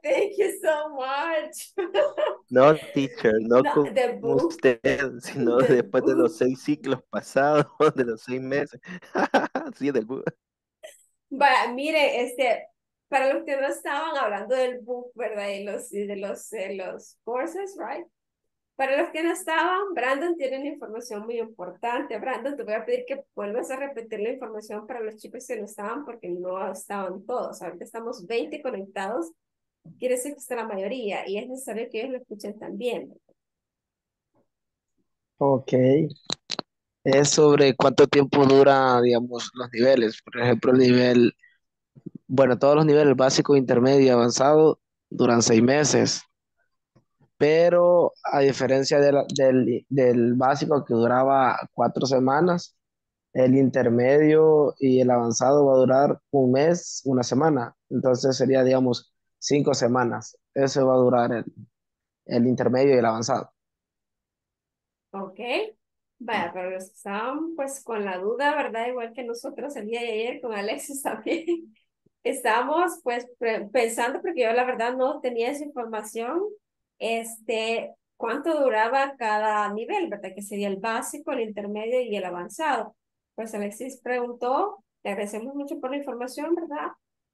Thank you so much. No, teacher, no, no con book, usted, sino después book. de los seis ciclos pasados, de los seis meses. Sí, del book. But, mire, este, para los que no estaban hablando del book, ¿verdad? Y los, de los, eh, los courses, right? Para los que no estaban, Brandon tiene una información muy importante. Brandon, te voy a pedir que vuelvas a repetir la información para los chicos que no estaban, porque no estaban todos. Ahorita estamos veinte conectados. Quiere decir que está la mayoría y es necesario que ellos lo escuchen también. Ok. Es sobre cuánto tiempo dura, digamos, los niveles. Por ejemplo, el nivel, bueno, todos los niveles básico, intermedio y avanzado duran seis meses. Pero a diferencia de la, del, del básico que duraba cuatro semanas, el intermedio y el avanzado va a durar un mes, una semana. Entonces sería, digamos, cinco semanas. Eso va a durar el, el intermedio y el avanzado. Ok. Vaya, pero estaban pues con la duda, ¿verdad? Igual que nosotros el día de ayer con Alexis también. Estábamos pues pensando, porque yo la verdad no tenía esa información. Este, cuánto duraba cada nivel, ¿verdad? Que sería el básico, el intermedio y el avanzado. Pues Alexis preguntó, le agradecemos mucho por la información, ¿verdad?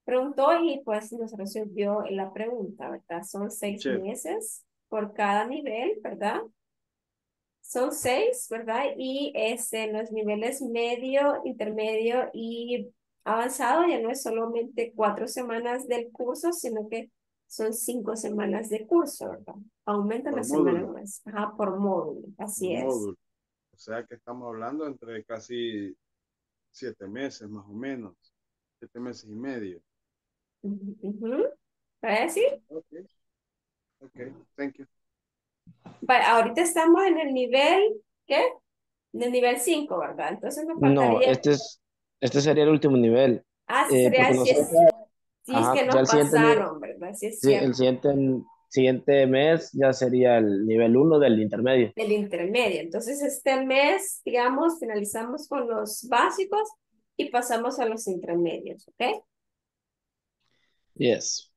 Preguntó y pues nos resolvió la pregunta, ¿verdad? Son seis sí. meses por cada nivel, ¿verdad? Son seis, ¿verdad? Y este, los niveles medio, intermedio y avanzado ya no es solamente cuatro semanas del curso, sino que son cinco semanas de curso, ¿verdad? Aumenta por la módulo. semana más. Ajá, por módulo, así por es. Módulo. O sea que estamos hablando entre casi siete meses, más o menos. Siete meses y medio. Uh-huh. ¿Para sí? Ok. Ok, thank you. But ahorita estamos en el nivel, ¿qué? En el nivel cinco, ¿verdad? Entonces nos faltaría... No, este, es, este sería el último nivel. Ah, eh, sería así es. Sí, ajá, es que nos pasaron, nivel, ¿verdad? Sí, es sí el siguiente, siguiente mes ya sería el nivel uno del intermedio. Del intermedio. Entonces, este mes, digamos, finalizamos con los básicos y pasamos a los intermedios, ¿ok? Yes.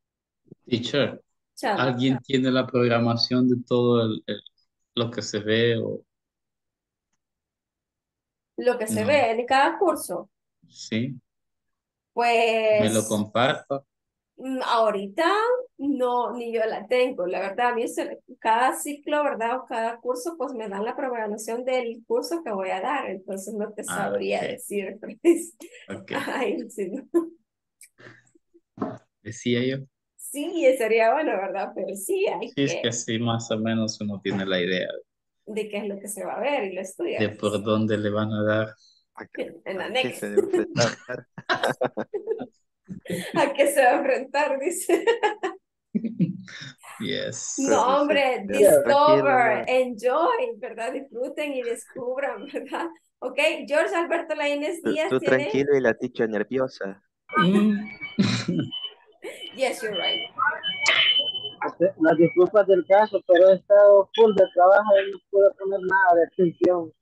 Teacher, chao, ¿alguien chao. tiene la programación de todo el, el, lo que se ve? O... Lo que se no. ve en cada curso. Sí. Pues... ¿Me lo comparto? Ahorita no, ni yo la tengo. La verdad, a mí cada ciclo, ¿verdad? O cada curso, pues me dan la programación del curso que voy a dar. Entonces no te ah, sabría okay. decir. Pues. Okay. Ay, sí, no. Decía yo. Sí, sería bueno, ¿verdad? Pero sí hay sí, que... es que así más o menos uno tiene la idea. De qué es lo que se va a ver y lo estudia. De por dónde le van a dar. En la next. ¿A qué se va a enfrentar? Dice. Yes. No, hombre, discover, enjoy, ¿verdad? Disfruten y descubran, ¿verdad? Ok, George Alberto Lainez Díaz. Tú, tú tiene... tranquilo y la ticha nerviosa. Mm. Yes, you're right. Las disculpas del caso, pero he estado full de trabajo y no puedo poner nada de atención.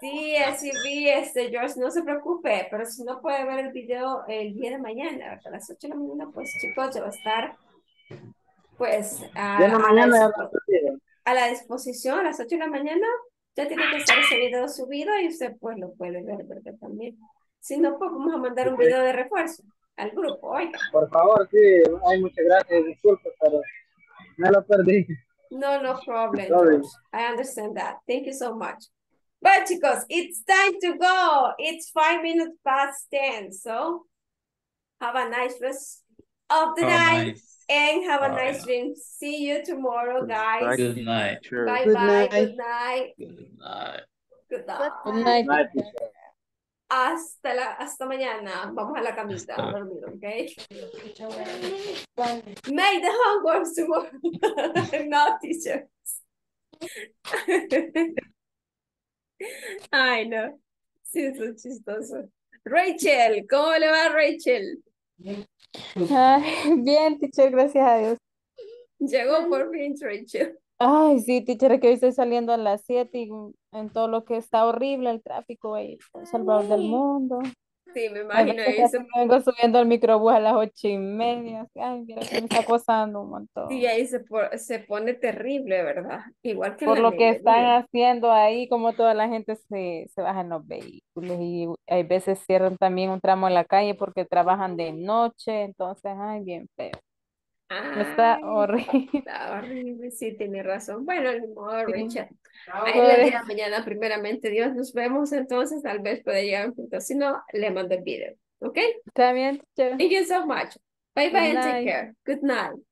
Sí, así vi, este, George, no se preocupe, pero si no puede ver el video el día de mañana, a las ocho de la mañana, pues chicos, ya va a estar, pues, a, de la mañana, a, la, a la disposición, a las ocho de la mañana, ya tiene que estar ese video subido y usted, pues, lo puede ver, ¿verdad? También. Si no, pues, vamos a mandar un video de refuerzo al grupo, oiga. Por favor, sí, ay, muchas gracias, disculpe, pero me lo perdí. No, no problem, George. I understand that. Thank you so much. But chicos, it's time to go. It's five minutes past ten. So have a nice rest of the oh, night nice. and have a oh, nice yeah. dream. See you tomorrow, guys. Good night. Bye good bye. Night. Good night. Good night. Good night. Good night. Good night. Hasta la hasta mañana. Vamos a la camita a dormir, okay? Make the homework tomorrow. Not teachers. Ay, no. Sí, eso es chistoso. Rachel, ¿cómo le va, Rachel? Ay, bien, teacher, gracias a Dios. Llegó por fin, Rachel. Ay, sí, teacher, que hoy estoy saliendo a las siete y en todo lo que está horrible el tráfico ahí, el Salvador del Mundo. Sí, me imagino eso. Vengo subiendo al microbús a las ocho y media. Ay, mira que me está acosando un montón. Sí, ahí se, por, se pone terrible, ¿verdad? Igual que por lo que están haciendo ahí, como toda la gente se, se baja en los vehículos y hay veces cierran también un tramo en la calle porque trabajan de noche, entonces, ay, bien feo. Ay, está horrible. Está horrible, sí, tiene razón. Bueno, el modo, Richard. Sí. Ahí le dije la mañana, primeramente, Dios, nos vemos entonces, tal vez puede llegar un punto. Si no, le mando el video, ¿ok? Está bien. Thank you so much. Bye bye and take care. Good night.